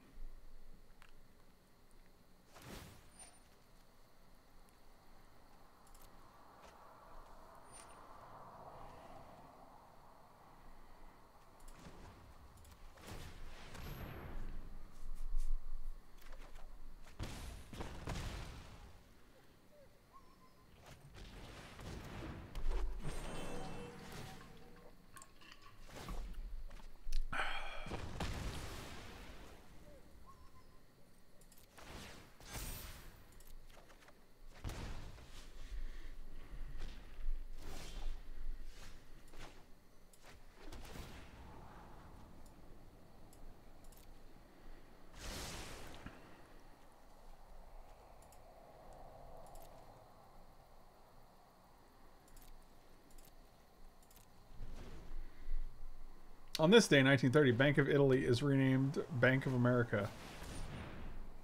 On this day, nineteen thirty, Bank of Italy is renamed Bank of America.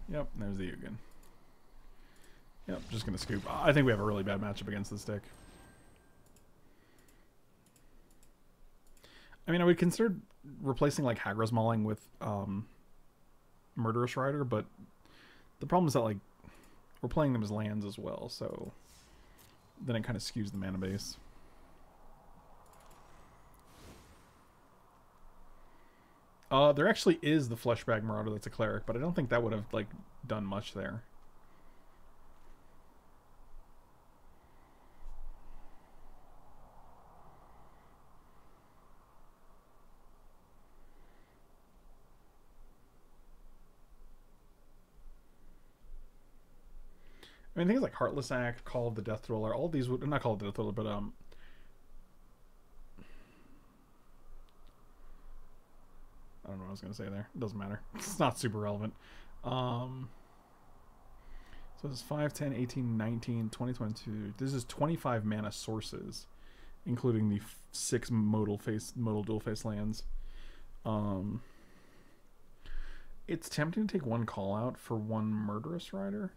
Yep, there's the Ugin. Yep, just going to scoop. I think we have a really bad matchup against this deck. I mean, I would consider replacing, like, Hagra's Mauling with um, Murderous Rider, but the problem is that, like, we're playing them as lands as well, so then it kind of skews the mana base. Uh, there actually is the Fleshbag Marauder that's a cleric, but I don't think that would have, like, done much there. I mean, things like Heartless Act, Call of the Death-Dweller, all these would... Not Call of the Death-Dweller, but, um... I don't know what I was going to say there. It doesn't matter. It's not super relevant. Um, so this is five, ten, eighteen, nineteen, twenty, twenty-two. This is twenty-five mana sources, including the six modal face, modal dual face lands. Um, it's tempting to take one call out for one Murderous Rider.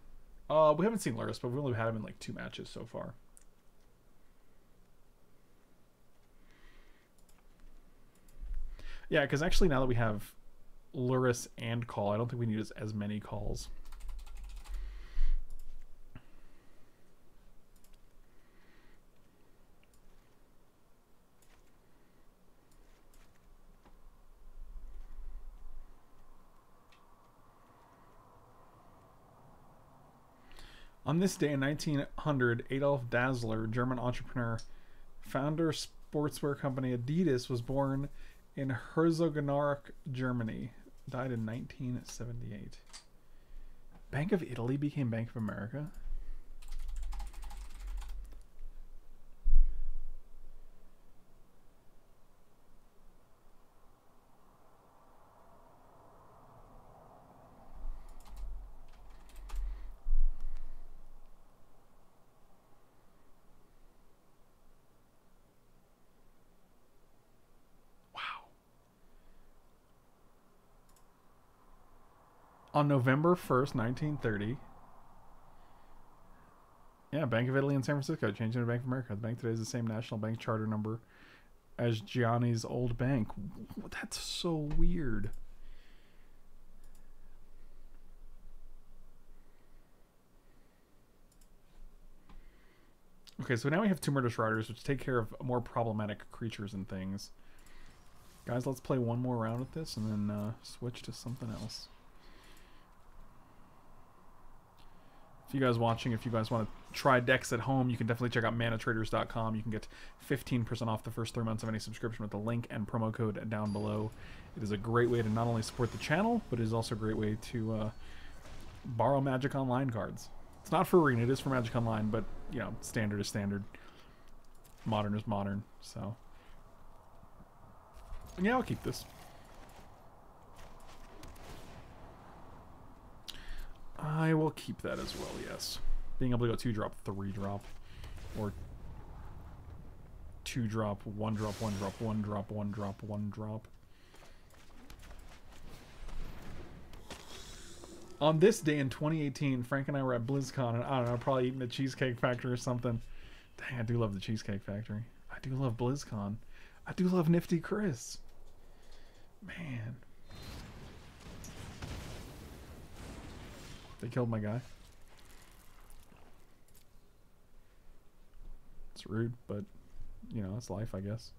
Uh, we haven't seen Lurrus, but we've only had him in like two matches so far. Yeah, because actually now that we have Lurrus and Call, I don't think we need as, as many calls. On this day in nineteen hundred, Adolf Dassler, German entrepreneur, founder of sportswear company Adidas, was born in Herzogenaurach, Germany. Died in nineteen seventy-eight. Bank of Italy became Bank of America? On November first, nineteen thirty. Yeah, Bank of Italy in San Francisco changed into Bank of America. The bank today is the same national bank charter number as Gianni's old bank. That's so weird. Okay, so now we have two Murderous Riders, which take care of more problematic creatures and things. Guys, let's play one more round with this and then uh, switch to something else. If you guys watching, if you guys want to try decks at home, you can definitely check out manatraders dot com. You can get fifteen percent off the first three months of any subscription with the link and promo code down below. It is a great way to not only support the channel, but it is also a great way to uh, borrow Magic Online cards. It's not for Arena, it is for Magic Online, but, you know, standard is standard. Modern is modern, so. And yeah, I'll keep this. I will keep that as well, yes. Being able to go two drop, three drop, or two drop, one drop, one drop, one drop, one drop, one drop. On this day in twenty eighteen, Frank and I were at BlizzCon, and I don't know, probably eating the Cheesecake Factory or something. Dang, I do love the Cheesecake Factory. I do love BlizzCon. I do love Nifty Chris. Man. They killed my guy. It's rude, but, you know, it's life, I guess.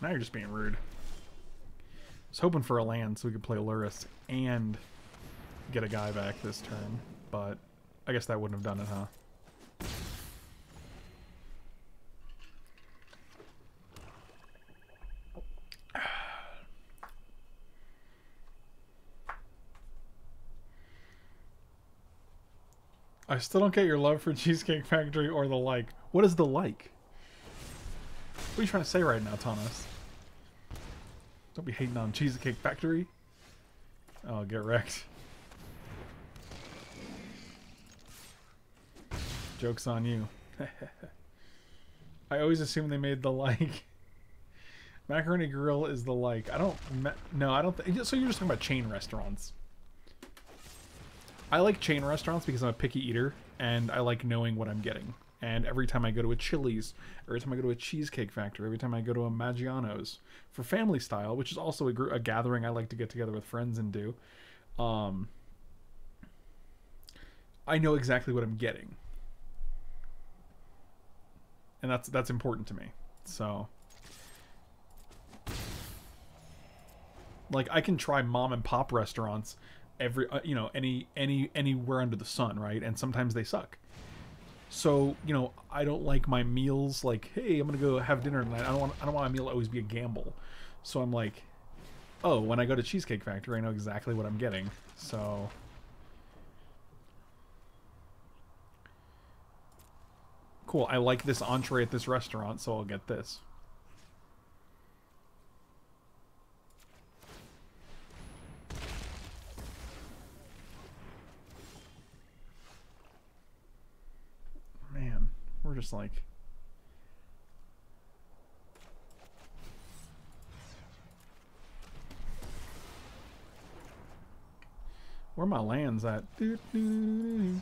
Now you're just being rude. I was hoping for a land so we could play Lurrus and get a guy back this turn, but I guess that wouldn't have done it, huh? I still don't get your love for Cheesecake Factory or the like. What is the like? What are you trying to say right now, Thomas? Don't be hating on Cheesecake Factory. Oh, get wrecked. Joke's on you. I always assume they made the like. Macaroni Grill is the like. I don't... No, I don't think... So you're just talking about chain restaurants. I like chain restaurants because I'm a picky eater, and I like knowing what I'm getting. And every time I go to a Chili's, every time I go to a Cheesecake Factory, every time I go to a Maggiano's, for family style, which is also a, gr a gathering I like to get together with friends and do, um, I know exactly what I'm getting. And that's, that's important to me. So... Like, I can try mom and pop restaurants every, uh, you know, any, any, anywhere under the sun, right? And sometimes they suck. So, you know, I don't like my meals like, hey, I'm going to go have dinner tonight. I don't want, I don't want my meal to always be a gamble. So I'm like, oh, when I go to Cheesecake Factory, I know exactly what I'm getting. So. Cool. I like this entree at this restaurant, so I'll get this. Man, we're just like... Where are my lands at? Doo -doo -doo -doo.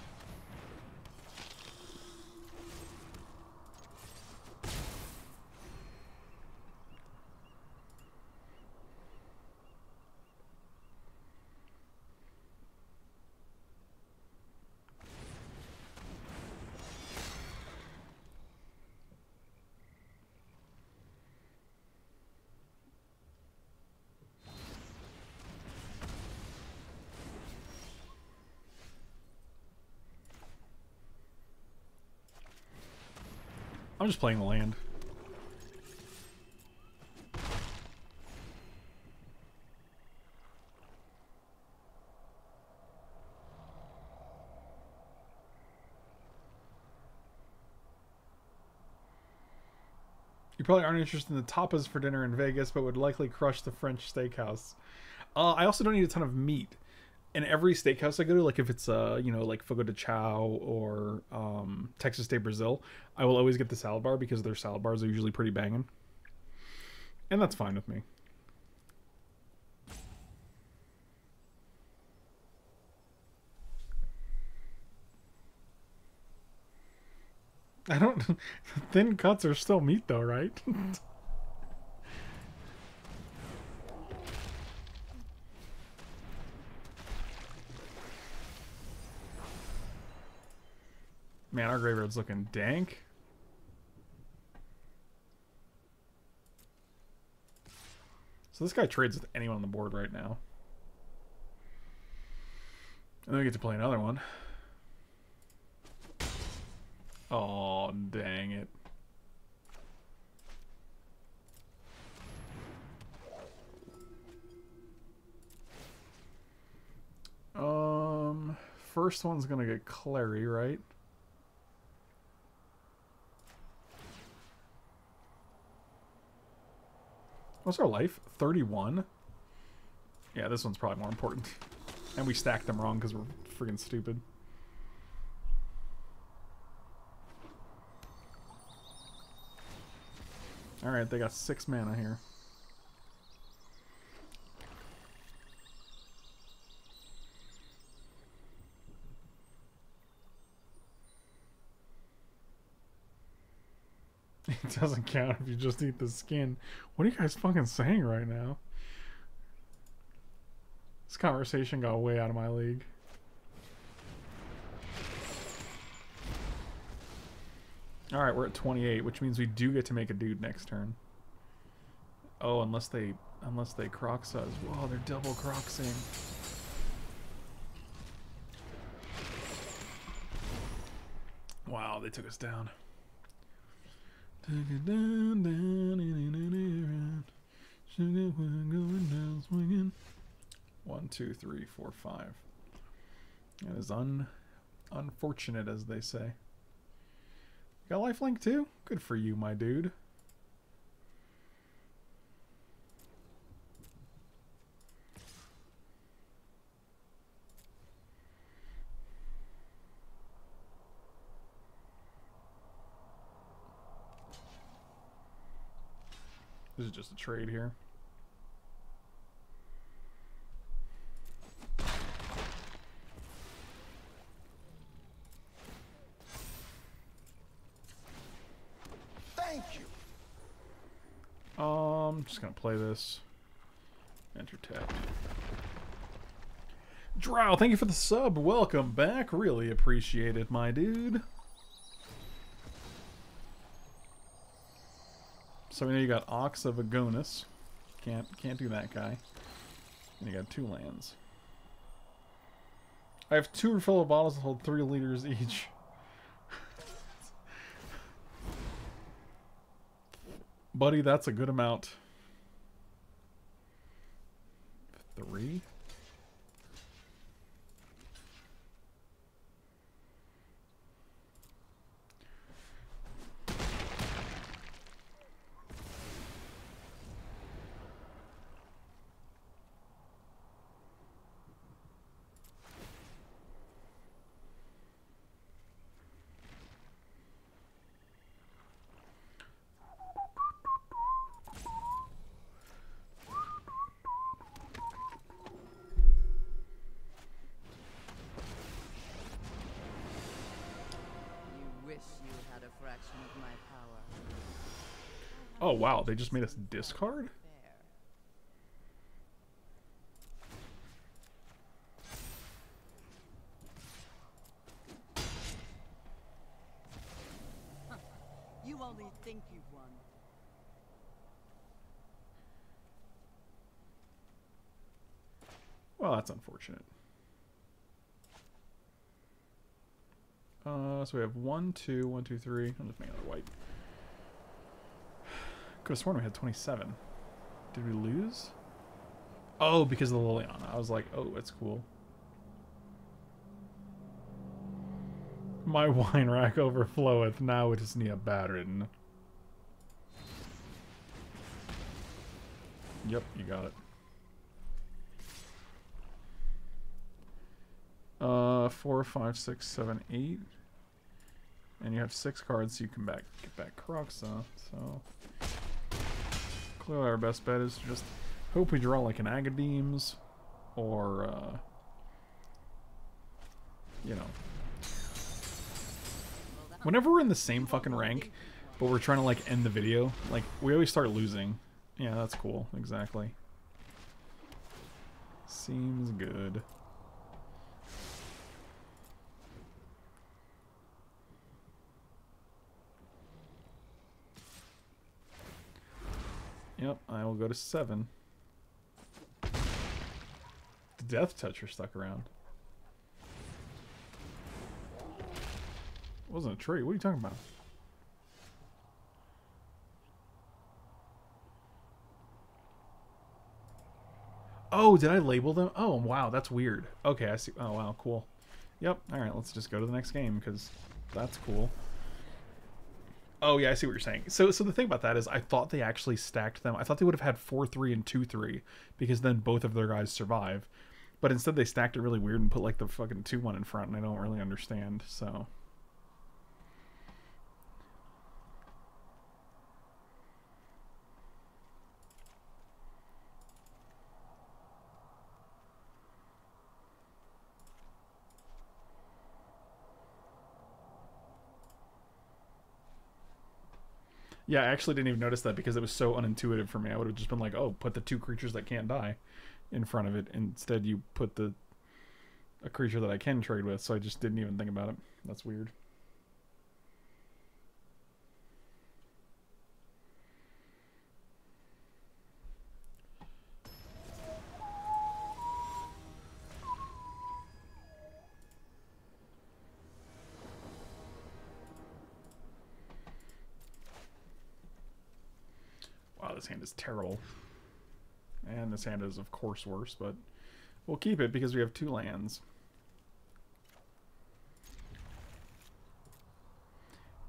I'm just playing the land. You probably aren't interested in the tapas for dinner in Vegas, but would likely crush the French steakhouse. Uh, I also don't eat a ton of meat. And every steakhouse I go to, like if it's, uh, you know, like Fogo de Chao or um, Texas Day Brazil, I will always get the salad bar because their salad bars are usually pretty banging. And that's fine with me. I don't... Thin cuts are still meat though, right? Man, our graveyard's looking dank. So this guy trades with anyone on the board right now. And then we get to play another one. Oh, dang it. Um, first one's gonna get Clary, right? What's our life? thirty-one? Yeah, this one's probably more important. And we stacked them wrong because we're freaking stupid. Alright, they got six mana here. It doesn't count if you just eat the skin. What are you guys fucking saying right now? This conversation got way out of my league. Alright, we're at twenty-eight, which means we do get to make a dude next turn. Oh, unless they unless they Kroxa as well. They're double Kroxing. Wow, they took us down. One, two, three, four, five. That is un Unfortunate, as they say. Got lifelink too? Good for you, my dude. This is just a trade here. Thank you. Um, just gonna play this. Enter tap. Drow, thank you for the sub. Welcome back. Really appreciate it, my dude. So we know you got Ox of Agonis. Can't can't do that guy. And you got two lands. I have two refillable bottles that hold three liters each. Buddy, that's a good amount. Three? Oh wow, they just made us discard? You only think you've won. Well, that's unfortunate. Uh, so we have one, two, one, two, three. I'm just making another white. Could have sworn we had twenty-seven. Did we lose? Oh, because of the Liliana. I was like, oh, that's cool. My wine rack overfloweth. Now we just need a Baron. Yep, you got it. Uh, four, five, six, seven, eight. And you have six cards, so you can back get back Kroxa. So clearly our best bet is to just hope we draw like an Agadeem's or, uh, you know. Whenever we're in the same fucking rank, but we're trying to like end the video, like we always start losing. Yeah, that's cool. Exactly. Seems good. Yep, I will go to seven. The Death Toucher stuck around. It wasn't a tree. What are you talking about? Oh, did I label them? Oh, wow, that's weird. Okay, I see. Oh, wow, cool. Yep, alright, let's just go to the next game, because that's cool. Oh, yeah, I see what you're saying. So so the thing about that is I thought they actually stacked them. I thought they would have had four three and two three, because then both of their guys survive. But instead they stacked it really weird and put, like, the fucking two one in front, and I don't really understand, so... Yeah, I actually didn't even notice that because it was so unintuitive for me. I would have just been like, oh, put the two creatures that can't die in front of it. Instead, you put the a creature that I can trade with, so I just didn't even think about it. That's weird. This hand is terrible. And this hand is, of course, worse, but we'll keep it because we have two lands.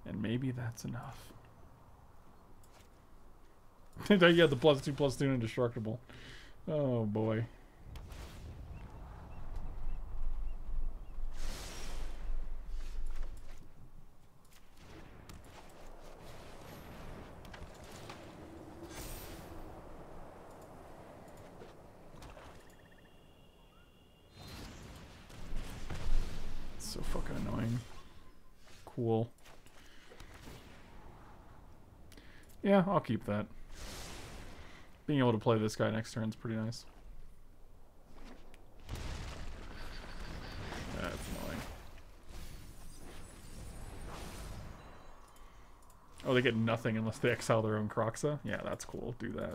And maybe that's enough. You have the plus two, plus two, indestructible. Oh boy. So fucking annoying. Cool. Yeah, I'll keep that. Being able to play this guy next turn is pretty nice. That's annoying. Oh, they get nothing unless they exile their own Kroxa? Yeah, that's cool. Do that.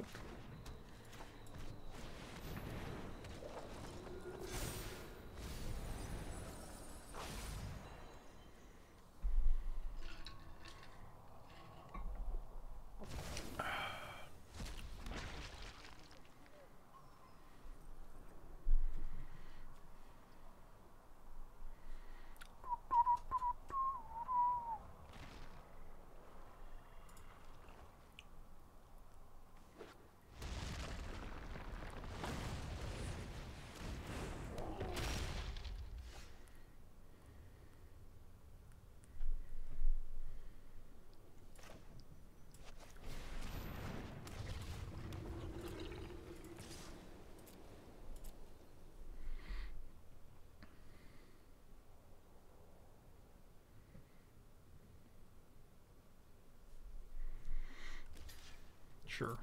Sure.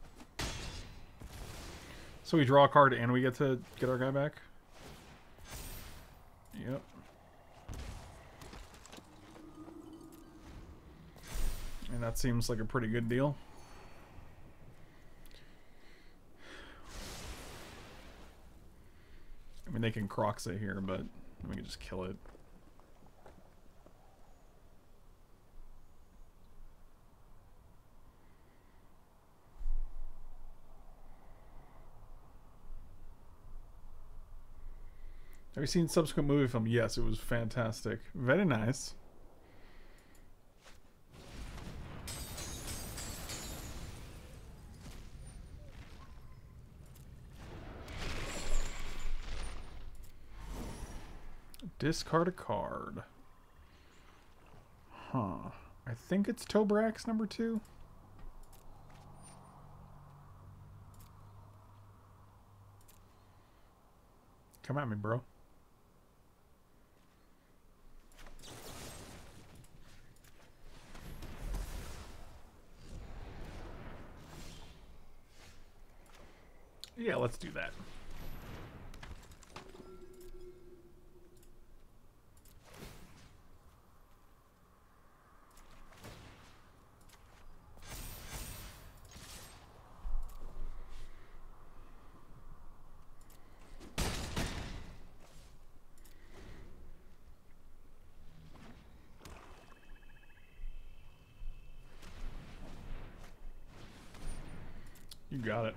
So we draw a card and we get to get our guy back? Yep. And that seems like a pretty good deal. I mean, they can Kroxa here, but we can just kill it. Have you seen subsequent movie film? Yes, it was fantastic. Very nice. Discard a card. Huh. I think it's Taborax number two. Come at me, bro. Yeah, let's do that. You got it.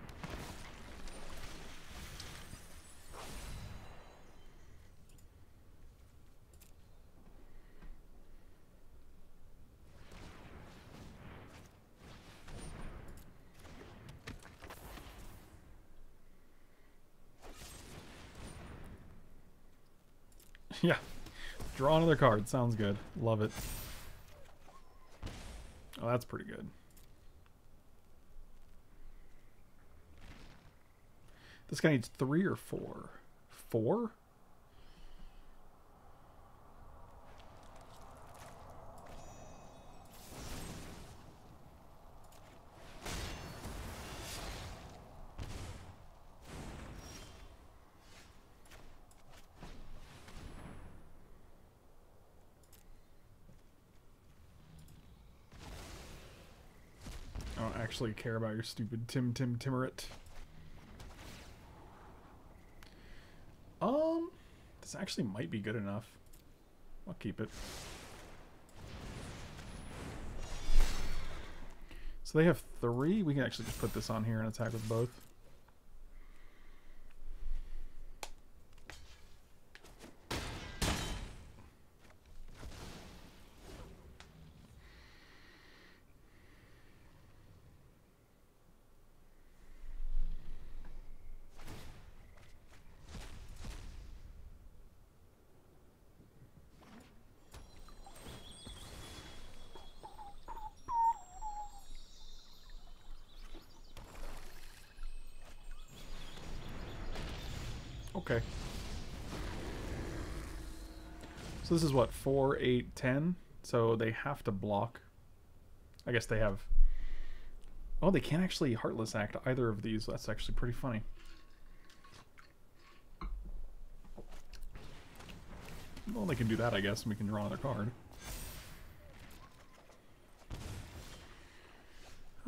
Yeah, draw another card. Sounds good. Love it. Oh, that's pretty good. This guy needs three or four? Four? Actually care about your stupid Tim Tim Timorate. Um, this actually might be good enough. I'll keep it. So they have three. We can actually just put this on here and attack with both. Okay. So this is what, four, eight, ten? So they have to block. I guess they have... Oh, they can't actually Heartless Act either of these. That's actually pretty funny. Well, they can do that, I guess, and we can draw another card.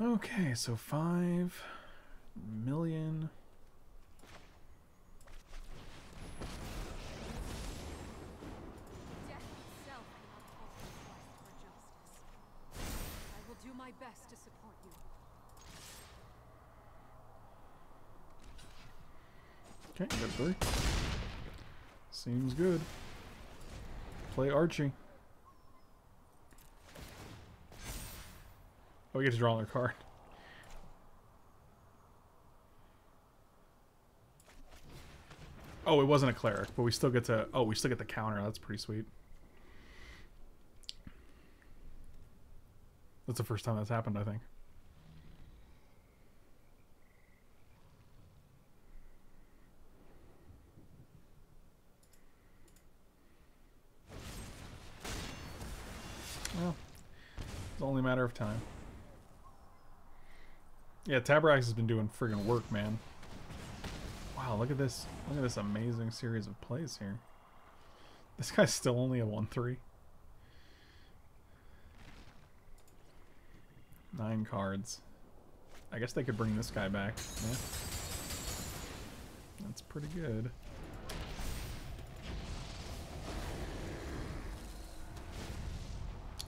Okay, so five million... Okay, you got three. Seems good. Play Archie. Oh, we get to draw another card. Oh, it wasn't a cleric, but we still get to... Oh, we still get the counter. That's pretty sweet. That's the first time that's happened, I think. Only a matter of time. Yeah, Taborax has been doing friggin' work, man. Wow, look at this. Look at this amazing series of plays here. This guy's still only a one three. Nine cards. I guess they could bring this guy back. Yeah. That's pretty good.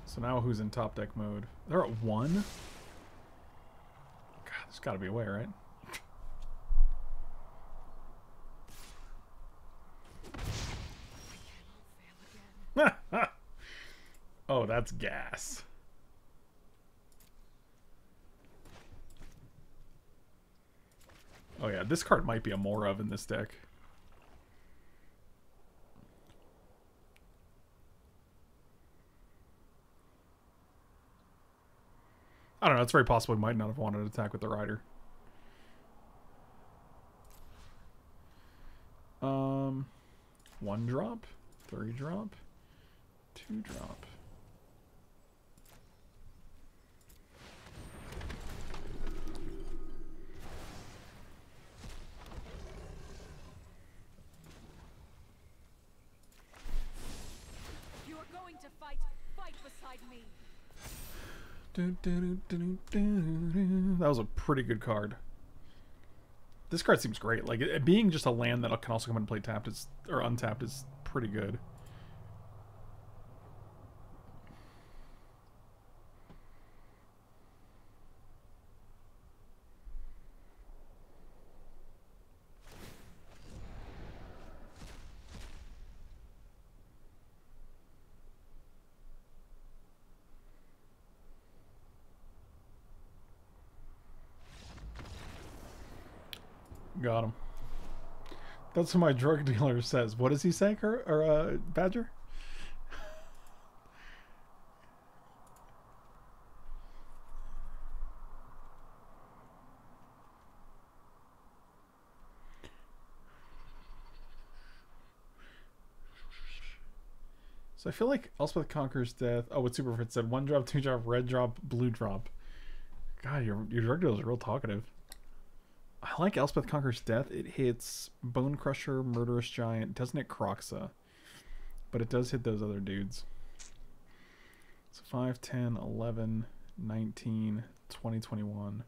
So now who's in top deck mode? They're at one? God, there's gotta be a way, right? I cannot fail again. Oh, that's gas. Oh yeah, this card might be a more of in this deck. I don't know, it's very possible we might not have wanted to attack with the rider. Um, one drop, three drop, two drop. You're going to fight, fight beside me. That was a pretty good card. This card seems great. Like, it, being just a land that can also come into play tapped is, or untapped is pretty good. Got him. That's what my drug dealer says. What does he say, Cur or uh, Badger? So I feel like Elspeth Conquers Death. Oh, what Superfit said: one drop, two drop, red drop, blue drop. God, your your drug dealers are real talkative. I like Elspeth Conquers Death. It hits Bonecrusher, Murderous Giant. Doesn't hit Kroxa. But it does hit those other dudes. So five, ten, eleven, nineteen, twenty, twenty-one,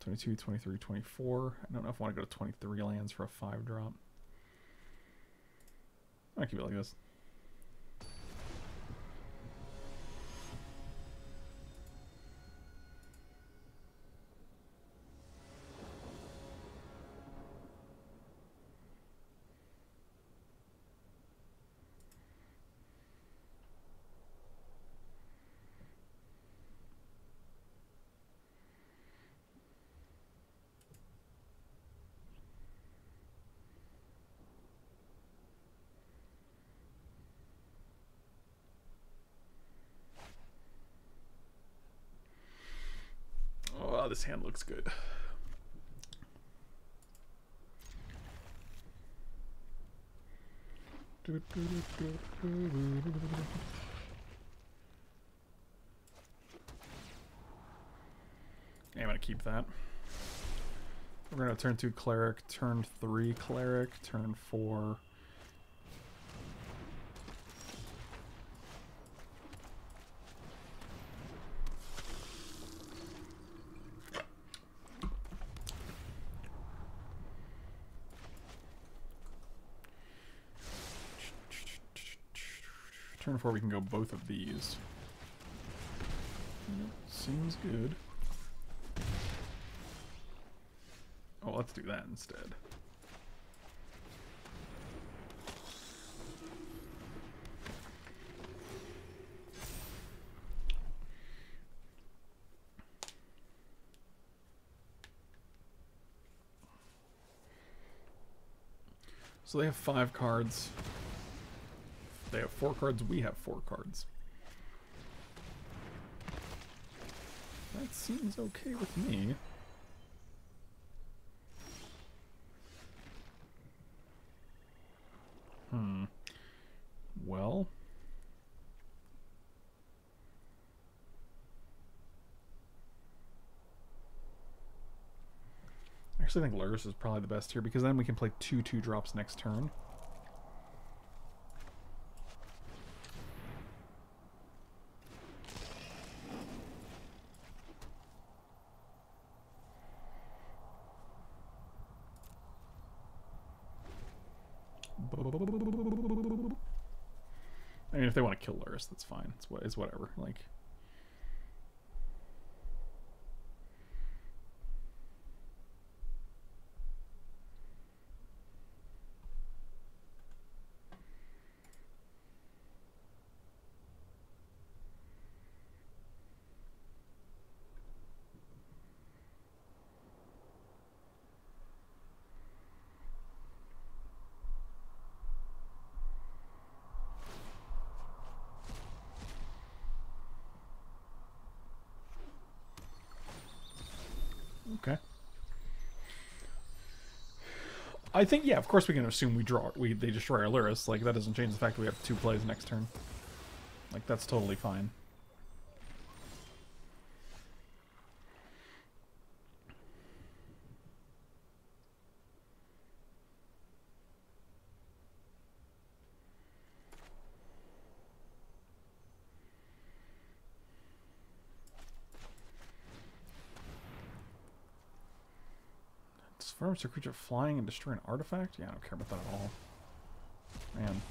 twenty-two, twenty-three, twenty-four. I don't know if I want to go to twenty-three lands for a five drop. I keep it like this. This hand looks good. I'm gonna keep that. We're gonna turn two cleric, turn three cleric, turn four. Before we can go both of these. Seems good. Oh, let's do that instead. So they have five cards. They have four cards, we have four cards. That seems okay with me. Hmm. Well. I actually think Lurrus is probably the best here because then we can play two two drops next turn. If they want to kill Lurrus, that's fine. It's what it's whatever. Like, I think, yeah, of course we can assume we draw we they destroy our Lurrus. Like, that doesn't change the fact that we have two plays next turn. Like, that's totally fine. Farms a creature flying and destroy an artifact? Yeah, I don't care about that at all. Man.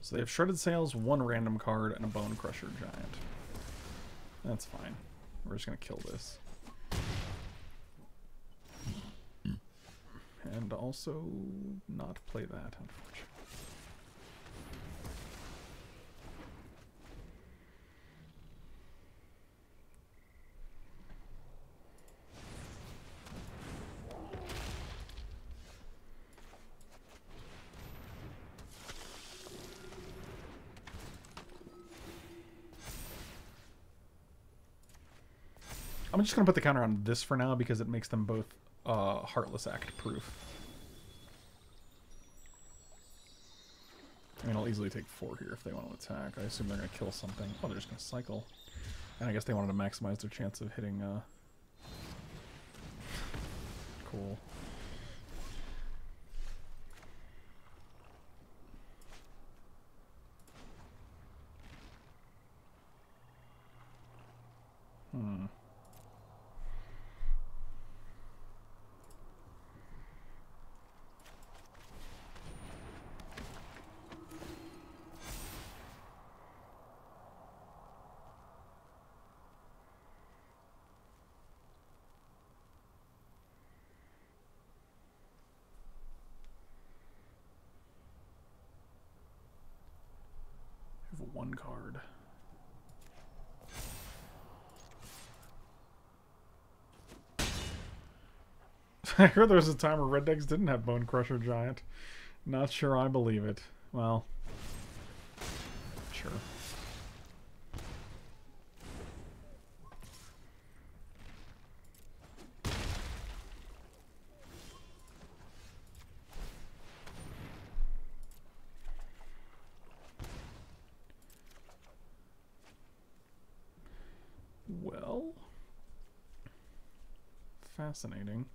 So they have Shredded Sails, one random card, and a Bonecrusher Giant. That's fine. We're just going to kill this. And also not play that, unfortunately. I'm just going to put the counter on this for now because it makes them both uh, Heartless Act proof. I mean, I'll easily take four here if they want to attack. I assume they're going to kill something. Oh, they're just going to cycle. And I guess they wanted to maximize their chance of hitting... Uh... Cool. Hmm... One card. I heard there was a time where red decks didn't have Bonecrusher Giant. Not sure I believe it. Well, sure. Well, fascinating.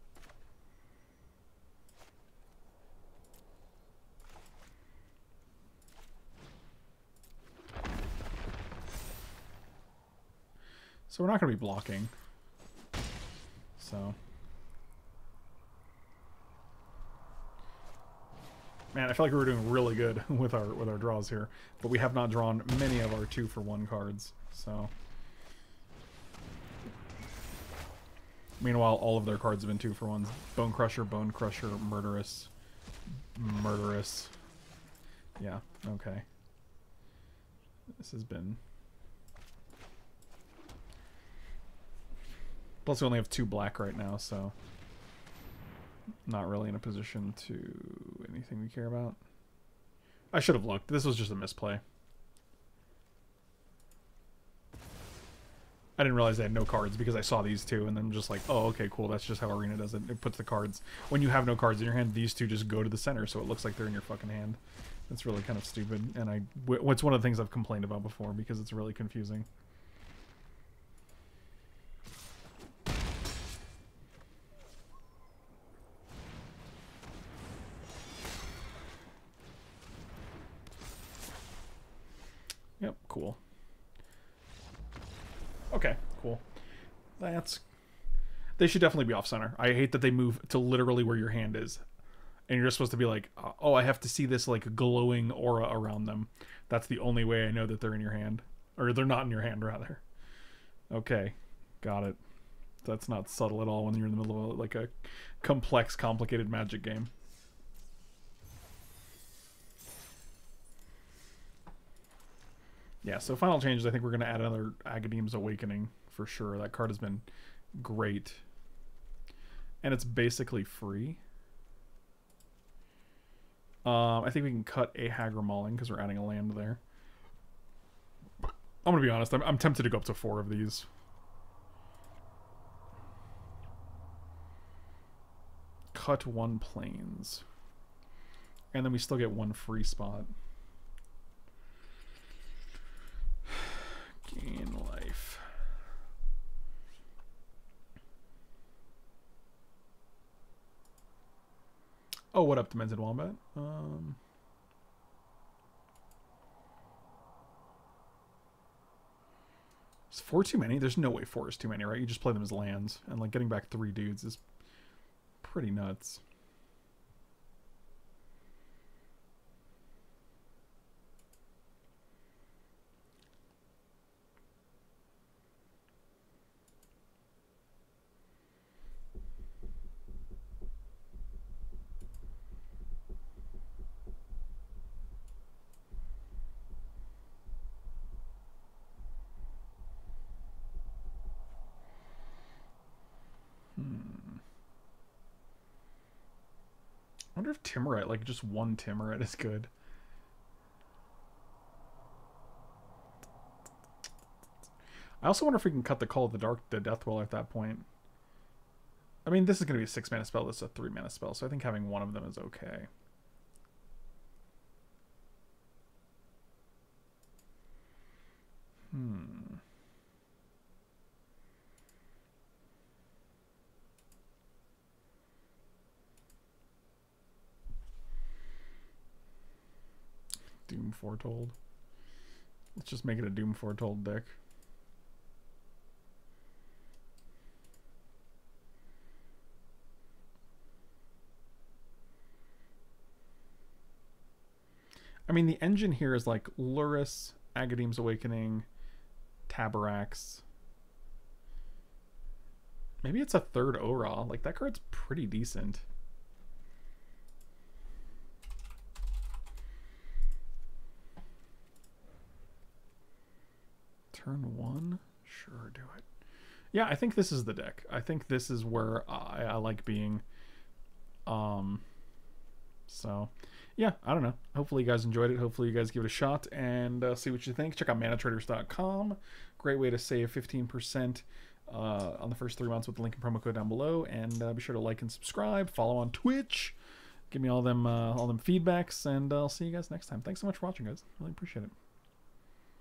So we're not going to be blocking. So, man, I feel like we were doing really good with our with our draws here, but we have not drawn many of our two for one cards. So, meanwhile, all of their cards have been two for ones: Bonecrusher, Bonecrusher, Murderous, Murderous. Yeah. Okay. This has been. Plus, we only have two black right now, so not really in a position to anything we care about. I should have looked. This was just a misplay. I didn't realize they had no cards because I saw these two, and then just like, oh, okay, cool. That's just how Arena does it. It puts the cards. When you have no cards in your hand, these two just go to the center, so it looks like they're in your fucking hand. That's really kind of stupid, and I, it's one of the things I've complained about before because it's really confusing. Yep, cool. Okay, cool. That's... They should definitely be off-center. I hate that they move to literally where your hand is. And you're just supposed to be like, oh, I have to see this, like, glowing aura around them. That's the only way I know that they're in your hand. Or they're not in your hand, rather. Okay, got it. That's not subtle at all when you're in the middle of, like, a complex, complicated Magic game. Yeah, so final changes, I think we're going to add another Agadeem's Awakening for sure. That card has been great. And it's basically free. Um, I think we can cut a Hagra Mauling because we're adding a land there. I'm going to be honest, I'm, I'm tempted to go up to four of these. Cut one Plains. And then we still get one free spot. Gain life. Oh, what up, Demented Wombat? Um, is four too many? There's no way four is too many, right? You just play them as lands, and like getting back three dudes is pretty nuts. I wonder if Timurite, like just one Timurite is good. I also wonder if we can cut the Call of the Dark, the Death-Dweller at that point. I mean, this is going to be a six mana spell, this is a three mana spell, so I think having one of them is okay. Hmm. Doom Foretold. Let's just make it a Doom Foretold deck. I mean, the engine here is like Lurrus, Agadeem's Awakening, Taborax. Maybe it's a third Ora. Like, that card's pretty decent. Turn one? Sure, do it. Yeah, I think this is the deck. I think this is where I, I like being Um, so, yeah, I don't know. Hopefully you guys enjoyed it. Hopefully you guys give it a shot and uh, see what you think. Check out manatraders dot com. Great way to save fifteen percent uh, on the first three months with the link and promo code down below. And uh, be sure to like and subscribe. Follow on Twitch. Give me all them, uh, all them feedbacks. And uh, I'll see you guys next time. Thanks so much for watching, guys. Really appreciate it.